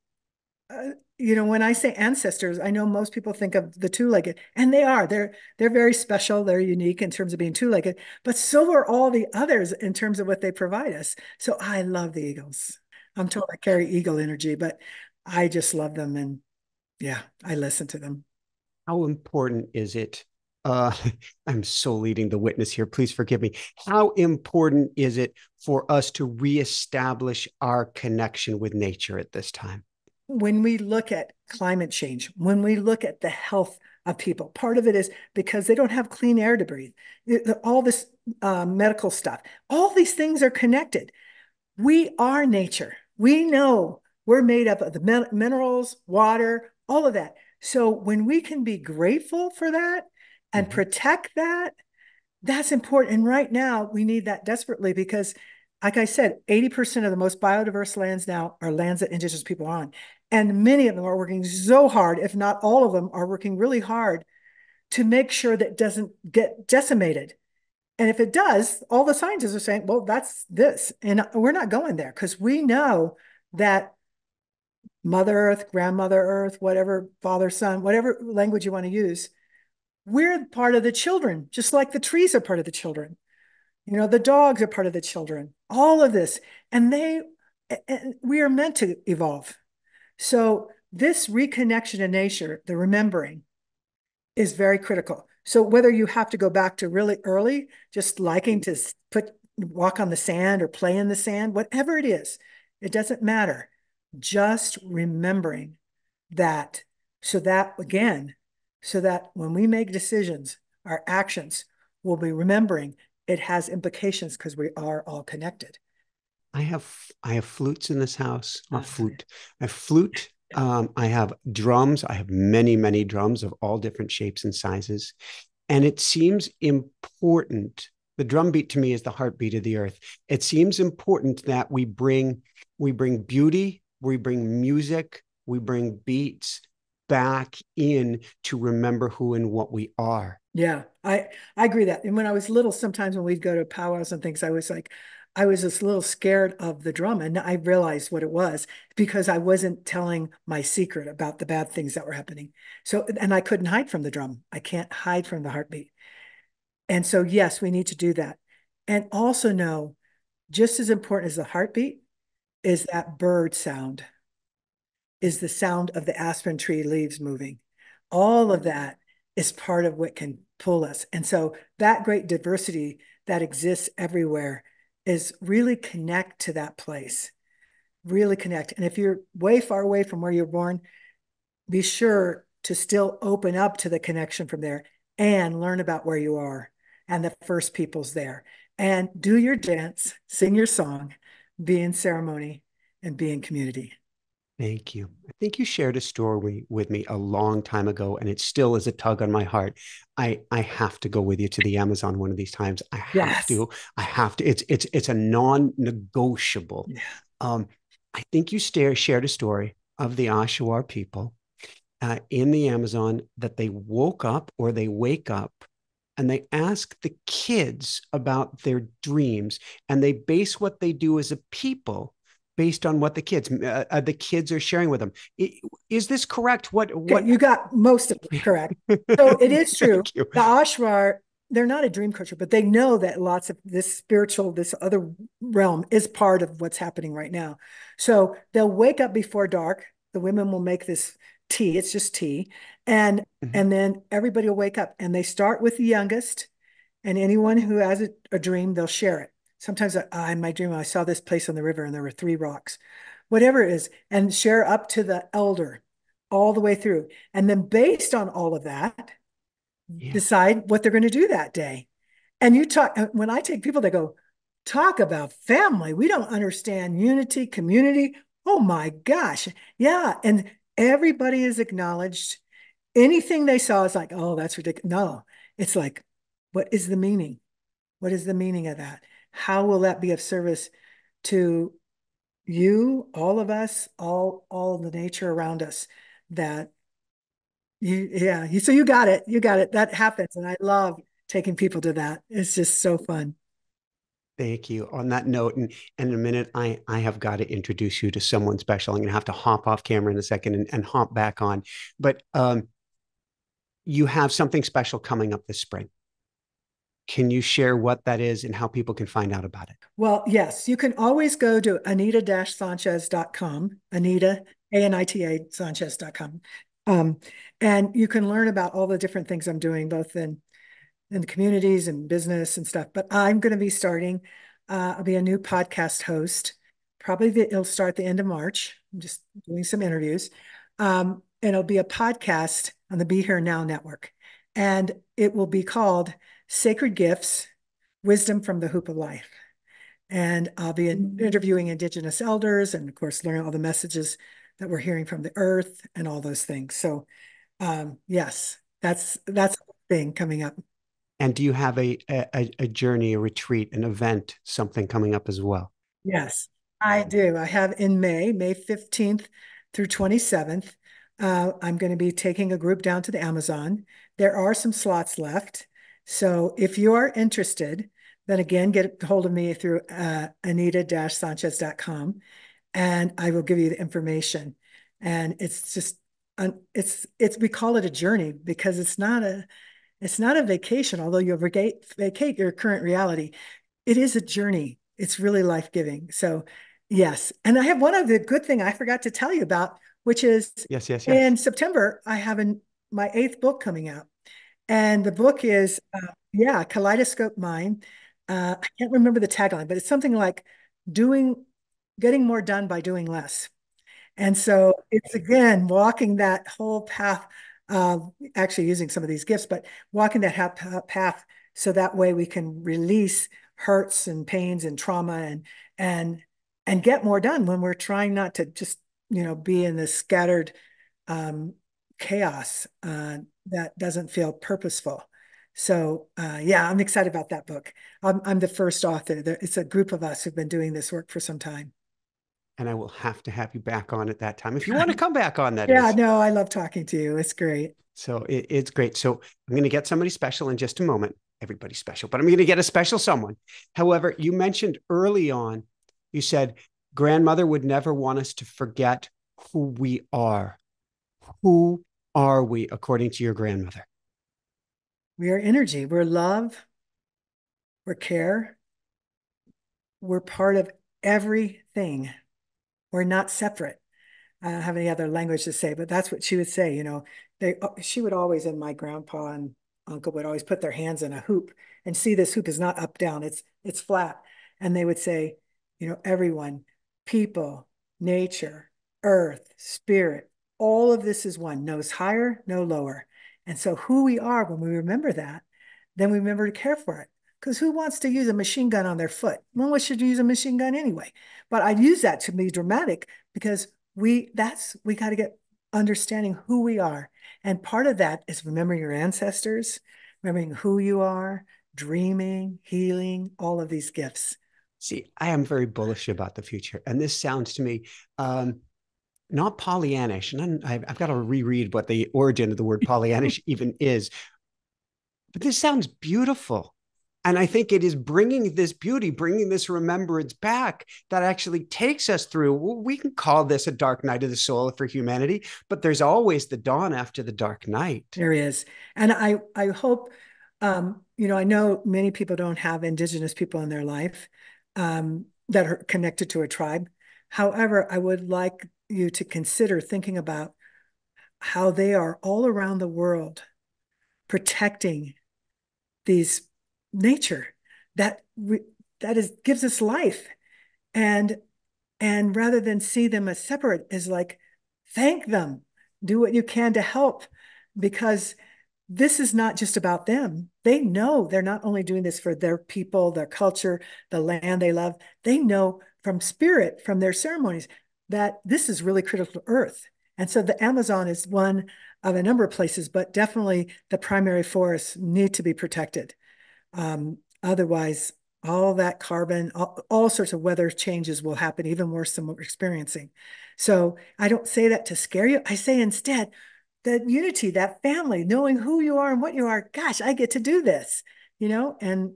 You know, when I say ancestors, I know most people think of the two-legged, and they are. They're very special. They're unique in terms of being two-legged, but so are all the others in terms of what they provide us. So I love the eagles. I'm told I carry eagle energy, but I just love them, and yeah, I listen to them. How important is it? I'm so leading the witness here. Please forgive me. How important is it for us to reestablish our connection with nature at this time? When we look at climate change, when we look at the health of people, part of it is because they don't have clean air to breathe. All this medical stuff, all these things are connected. We are nature. We know we're made up of the minerals, water, all of that. So when we can be grateful for that and protect that, that's important. And right now we need that desperately because, like I said, 80% of the most biodiverse lands now are lands that indigenous people are on. And many of them are working so hard, if not all of them are working really hard to make sure that doesn't get decimated. And if it does, all the scientists are saying, well, that's this. And we're not going there because we know that Mother Earth, Grandmother Earth, whatever, Father, Son, whatever language you want to use, we're part of the children, just like the trees are part of the children. You know, the dogs are part of the children, all of this. And we are meant to evolve. So this reconnection to nature, the remembering, is very critical. So whether you have to go back to really early, just liking to walk on the sand or play in the sand, whatever it is, it doesn't matter. Just remembering that. So that, again, so that when we make decisions, our actions will be remembering it has implications because we are all connected. I have flutes in this house. I have flute. I have drums. I have many, many drums of all different shapes and sizes. And it seems important. The drum beat to me is the heartbeat of the earth. It seems important that we bring beauty, we bring music, we bring beats back in to remember who and what we are. Yeah, I agree that. And when I was little, sometimes when we'd go to powwows and things, I was just a little scared of the drum. And I realized what it was because I wasn't telling my secret about the bad things that were happening. So, and I couldn't hide from the drum. I can't hide from the heartbeat. And so, yes, we need to do that. And also know, just as important as the heartbeat is that bird sound, is the sound of the aspen tree leaves moving. All of that is part of what can pull us. And so that great diversity that exists everywhere is really connect to that place, really connect. And if you're way far away from where you're born, be sure to still open up to the connection from there and learn about where you are and the first peoples there and do your dance, sing your song, be in ceremony and be in community. Thank you. I think you shared a story with me a long time ago, and it still is a tug on my heart. I have to go with you to the Amazon one of these times. I have to. It's a non-negotiable. Yeah. I think you shared a story of the Oshawa people in the Amazon that they wake up and they ask the kids about their dreams, and they base what they do as a people based on what the kids are sharing with them. Is this correct? What you got most of it correct. So it is true. The Oshawa they're not a dream culture, but they know that lots of this spiritual, this other realm is part of what's happening right now. So they'll wake up before dark. The women will make this tea. It's just tea. And, and then everybody will wake up, and they start with the youngest, and anyone who has a dream, they'll share it. Sometimes in my dream, I saw this place on the river and there were 3 rocks, whatever it is, and share up to the elder all the way through. And then based on all of that, decide what they're going to do that day. And you talk, when I take people, they go, talk about family. We don't understand unity, community. Oh my gosh. Yeah. And everybody is acknowledged. Anything they saw is like, oh, that's ridiculous. No, it's like, what is the meaning? What is the meaning of that? How will that be of service to you, all of us, all the nature around us? That, so you got it. You got it. That happens. And I love taking people to that. It's just so fun. Thank you. On that note, and in a minute, I have got to introduce you to someone special. I'm going to have to hop off camera in a second and hop back on. But you have something special coming up this spring. Can you share what that is and how people can find out about it? Well, yes, you can always go to anita-sanchez.com, Anita, A-N-I-T-A, Sanchez.com. And you can learn about all the different things I'm doing, both in communities and business and stuff. But I'm going to be starting, I'll be a new podcast host. Probably it'll start the end of March. I'm just doing some interviews. And it'll be a podcast on the Be Here Now Network. And it will be called Sacred Gifts, Wisdom from the Hoop of Life. And I'll be interviewing Indigenous elders and, of course, learning all the messages that we're hearing from the earth and all those things. So, yes, that's a thing coming up. And do you have a journey, a retreat, an event, something coming up as well? Yes, I do. I have in May 15th through 27th. I'm going to be taking a group down to the Amazon. There are some slots left. So if you are interested, then again, get a hold of me through anita-sanchez.com, and I will give you the information. And it's just, we call it a journey because it's not a vacation, although you'll vacate your current reality. It is a journey. It's really life-giving. So yes. And I have one other good thing I forgot to tell you about, which is yes. In September, I have my 8th book coming out. And the book is, Kaleidoscope Mind. I can't remember the tagline, but it's something like getting more done by doing less. And so it's, again, walking that whole path, actually using some of these gifts, but walking that path so that way we can release hurts and pains and trauma and get more done when we're trying not to just, be in this scattered chaos that doesn't feel purposeful. So I'm excited about that book. I'm the first author. It's a group of us who've been doing this work for some time. And I will have to have you back on at that time if you want to come back on that. No, I love talking to you. It's great. So it's great. So I'm going to get somebody special in just a moment. Everybody's special, but I'm going to get a special someone. However, you mentioned early on, you said grandmother would never want us to forget who we are. Who are we, according to your grandmother? We are energy. We're love. We're care. We're part of everything. We're not separate. I don't have any other language to say, but that's what she would say. She would always, and my grandpa and uncle would always put their hands in a hoop and see this hoop is not up, down, it's flat. And they would say, everyone, people, nature, earth, spirit, all of this is one, knows higher, no lower. And so who we are, when we remember that, then we remember to care for it. Because who wants to use a machine gun on their foot? No one should use a machine gun anyway. But I use that to be dramatic because we got to get understanding who we are. And part of that is remembering your ancestors, remembering who you are, dreaming, healing, all of these gifts. See, I am very bullish about the future. And this sounds to me, not Pollyannish, and I've got to reread what the origin of the word Pollyannish even is. But this sounds beautiful. And I think it is bringing this beauty, bringing this remembrance back that actually takes us through. We can call this a dark night of the soul for humanity, but there's always the dawn after the dark night. There is. And I hope you know, I know many people don't have Indigenous people in their life that are connected to a tribe. However, I would like you to consider thinking about how they are all around the world protecting these nature that gives us life. And rather than see them as separate, is like, thank them, do what you can to help, because this is not just about them. They know they're not only doing this for their people, their culture, the land they love. They know from spirit, from their ceremonies, that this is really critical to Earth. And so the Amazon is one of a number of places, but definitely the primary forests need to be protected. Otherwise, all that carbon, all sorts of weather changes will happen, even worse than what we're experiencing. So I don't say that to scare you. I say instead, that unity, that family, knowing who you are and what you are. Gosh, I get to do this, you know, and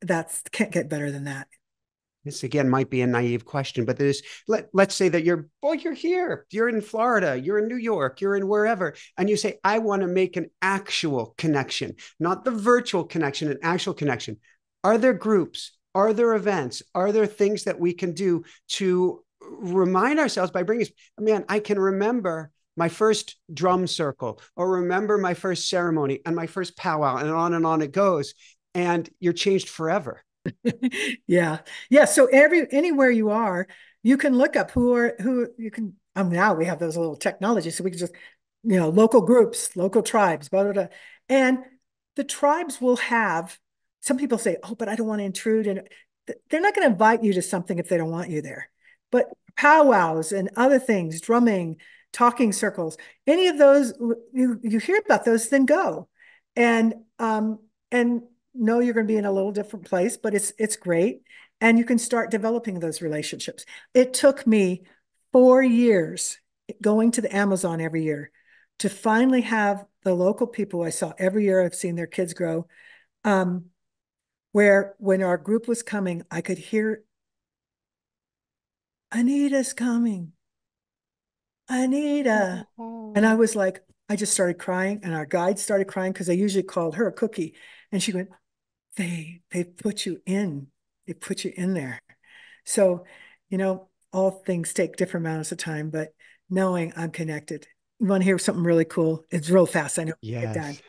that's can't get better than that. This again might be a naive question, but there's let's say that you're here, you're in Florida, you're in New York, you're in wherever, and you say, I want to make an actual connection, not the virtual connection, an actual connection. Are there groups? Are there events? Are there things that we can do to remind ourselves by bringing? Man, I can remember my first drum circle, or remember my first ceremony and my first powwow, and on it goes, and you're changed forever. Yeah. So anywhere you are, you can look up who you can. Now we have those little technologies, so we can just, you know, local groups, local tribes, blah, blah, blah. And the tribes will have. Some people say, "Oh, but I don't want to intrude," and they're not going to invite you to something if they don't want you there. But powwows and other things, drumming, talking circles, any of those, you hear about those, then go. And know you're going to be in a little different place, but it's great. And you can start developing those relationships. It took me 4 years going to the Amazon every year to finally have the local people I saw every year. I've seen their kids grow. Where when our group was coming, I could hear, "Anita's coming. Anita." Oh. And I was like, I just started crying, and our guide started crying because I usually called her a cookie. And she went, they put you in. They put you in there. So, you know, all things take different amounts of time, but knowing I'm connected. You want to hear something really cool? It's real fast. I know. Yes.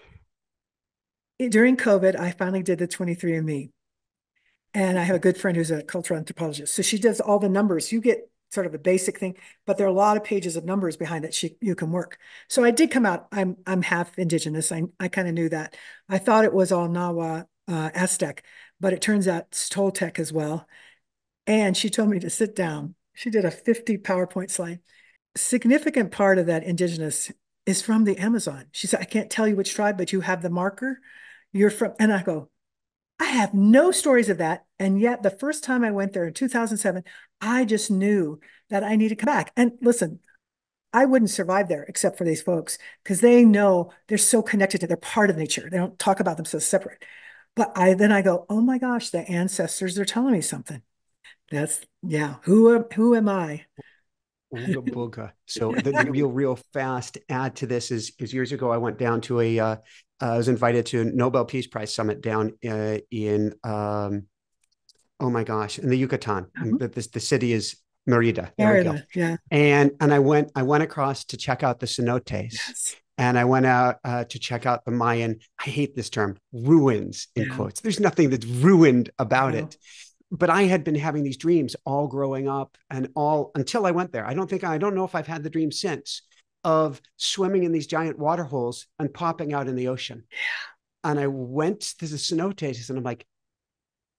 During COVID, I finally did the 23andMe. And I have a good friend who's a cultural anthropologist. So she does all the numbers. You get sort of a basic thing, but there are a lot of pages of numbers behind that you can work. So I did come out. I'm half Indigenous. I kind of knew that. I thought it was all Nahua, Aztec, but it turns out it's Toltec as well. And she told me to sit down. She did a 50 PowerPoint slide. Significant part of that Indigenous is from the Amazon. She said, "I can't tell you which tribe, but you have the marker. You're from," and I go, I have no stories of that. And yet the first time I went there in 2007, I just knew that I need to come back. And listen, I wouldn't survive there except for these folks, because they know they're so connected to their part of nature. They don't talk about them so separate. But then I go, oh my gosh, the ancestors are telling me something. Who am I? So the real fast add to this is years ago, I went down to I was invited to a Nobel Peace Prize summit down in the Yucatan. The city is Merida. Merida, yeah. And I went across to check out the cenotes. Yes. And I went out to check out the Mayan, I hate this term, ruins in quotes. There's nothing that's ruined about it. But I had been having these dreams all growing up and all until I went there. I don't know if I've had the dream since of swimming in these giant water holes and popping out in the ocean. Yeah. And I went to the cenotes and I'm like,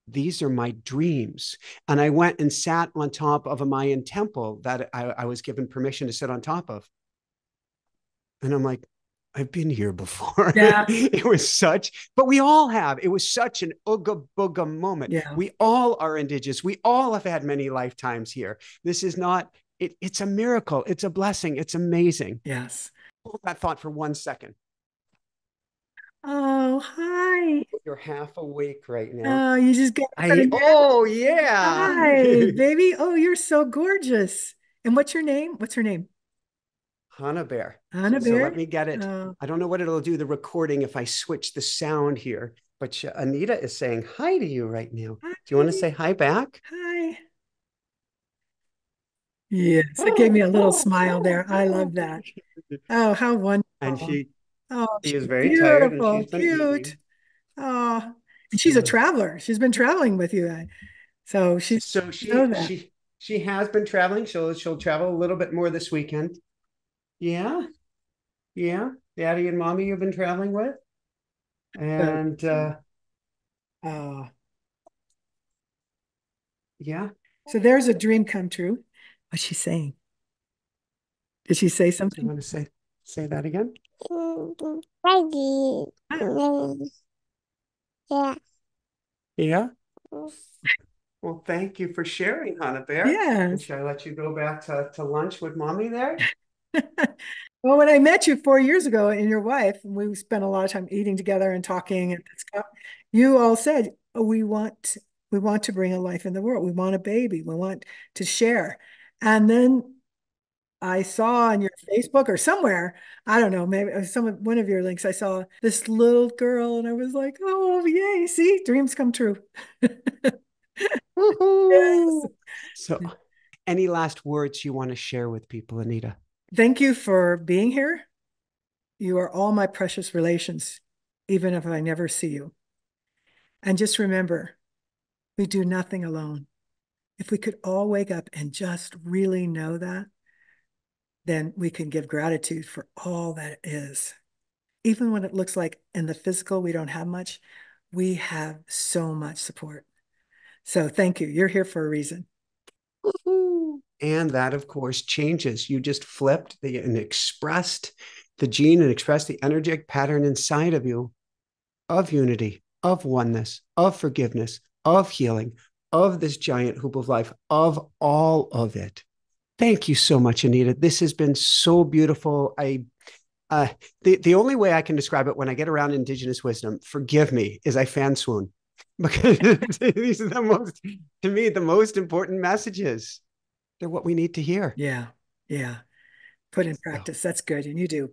these are my dreams. And I went and sat on top of a Mayan temple that I was given permission to sit on top of. And I'm like, I've been here before. Yeah. But we all have. It was such an ooga booga moment. Yeah. We all are Indigenous. We all have had many lifetimes here. This is not, it's a miracle. It's a blessing. It's amazing. Yes. Hold that thought for 1 second. Oh, hi. You're half awake right now. Oh, you just got. Oh, yeah. Hi, baby. Oh, you're so gorgeous. And what's your name? What's her name? Hannah Bear. Hannah Bear. So let me get it. I don't know what it'll do, the recording, if I switch the sound here. But Anita is saying hi to you right now. Hi. Do you want to say hi back? Hi. Yes, it gave me a little smile there. I love that. Oh, how wonderful. And she is very tired. And cute. Oh, and she's a traveler. She's been traveling with you. So she's she has been traveling. She'll travel a little bit more this weekend. Yeah. Yeah. Daddy and mommy you've been traveling with. And yeah. So there's a dream come true. What's she saying? Did she say something? I want to say that again. Yeah. Yeah. Well, thank you for sharing, Hannah Bear. Yeah. Should I let you go back to lunch with mommy there? Well, when I met you 4 years ago and your wife, and we spent a lot of time eating together and talking at this cup, you all said, oh, we want to bring a life in the world. We want a baby. We want to share. And then I saw on your Facebook or somewhere, I don't know, maybe one of your links, I saw this little girl and I was like, oh, yay, see, dreams come true. Yes. So any last words you want to share with people, Anita? Thank you for being here. You are all my precious relations, even if I never see you. And just remember, we do nothing alone. If we could all wake up and just really know that, then we can give gratitude for all that is. Even when it looks like in the physical, we don't have much, we have so much support. So thank you. You're here for a reason. And that, of course, changes. You just flipped and expressed the gene and expressed the energetic pattern inside of you of unity, of oneness, of forgiveness, of healing, of this giant hoop of life, of all of it. Thank you so much, Anita. This has been so beautiful. The only way I can describe it when I get around Indigenous wisdom, forgive me, is I fan swoon. Because these are to me, the most important messages. They're what we need to hear. Yeah. Yeah. Put in practice. That's good. And you do.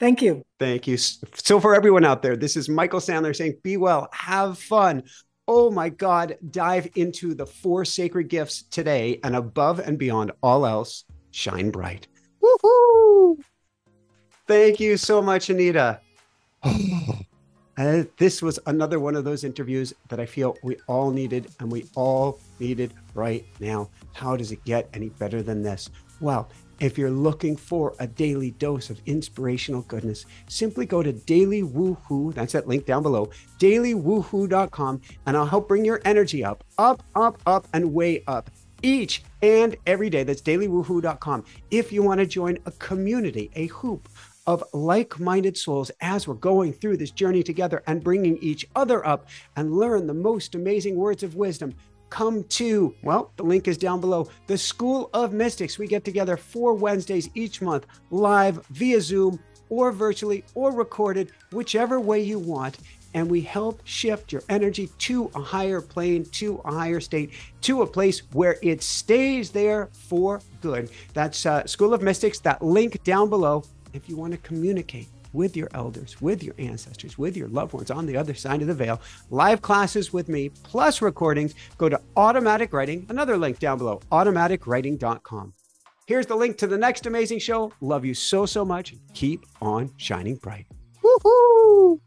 Thank you. Thank you. So for everyone out there, this is Michael Sandler saying, be well, have fun. Oh my God, dive into the four sacred gifts today, and above and beyond all else, shine bright. Woohoo! Thank you so much, Anita. This was another one of those interviews that I feel we all needed, and we all needed right now. How does it get any better than this? Well, if you're looking for a daily dose of inspirational goodness, simply go to Daily Woohoo. That's that link down below, dailywoohoo.com, and I'll help bring your energy up, and way up each and every day. That's dailywoohoo.com. If you want to join a community, a hoop of like-minded souls as we're going through this journey together and bringing each other up and learn the most amazing words of wisdom, come to, well, the link is down below, the School of Mystics. We get together 4 Wednesdays each month, live via Zoom or virtually or recorded, whichever way you want. And we help shift your energy to a higher plane, to a higher state, to a place where it stays there for good. That's School of Mystics, that link down below. If you want to communicate with your elders, with your ancestors, with your loved ones on the other side of the veil, live classes with me, plus recordings, go to Automatic Writing, another link down below, automaticwriting.com. Here's the link to the next amazing show. Love you so, so much. Keep on shining bright. Woohoo!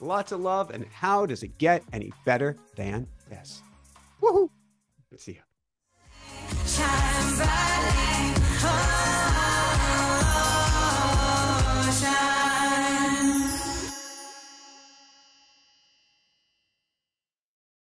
Lots of love, and how does it get any better than this? Woohoo! See ya.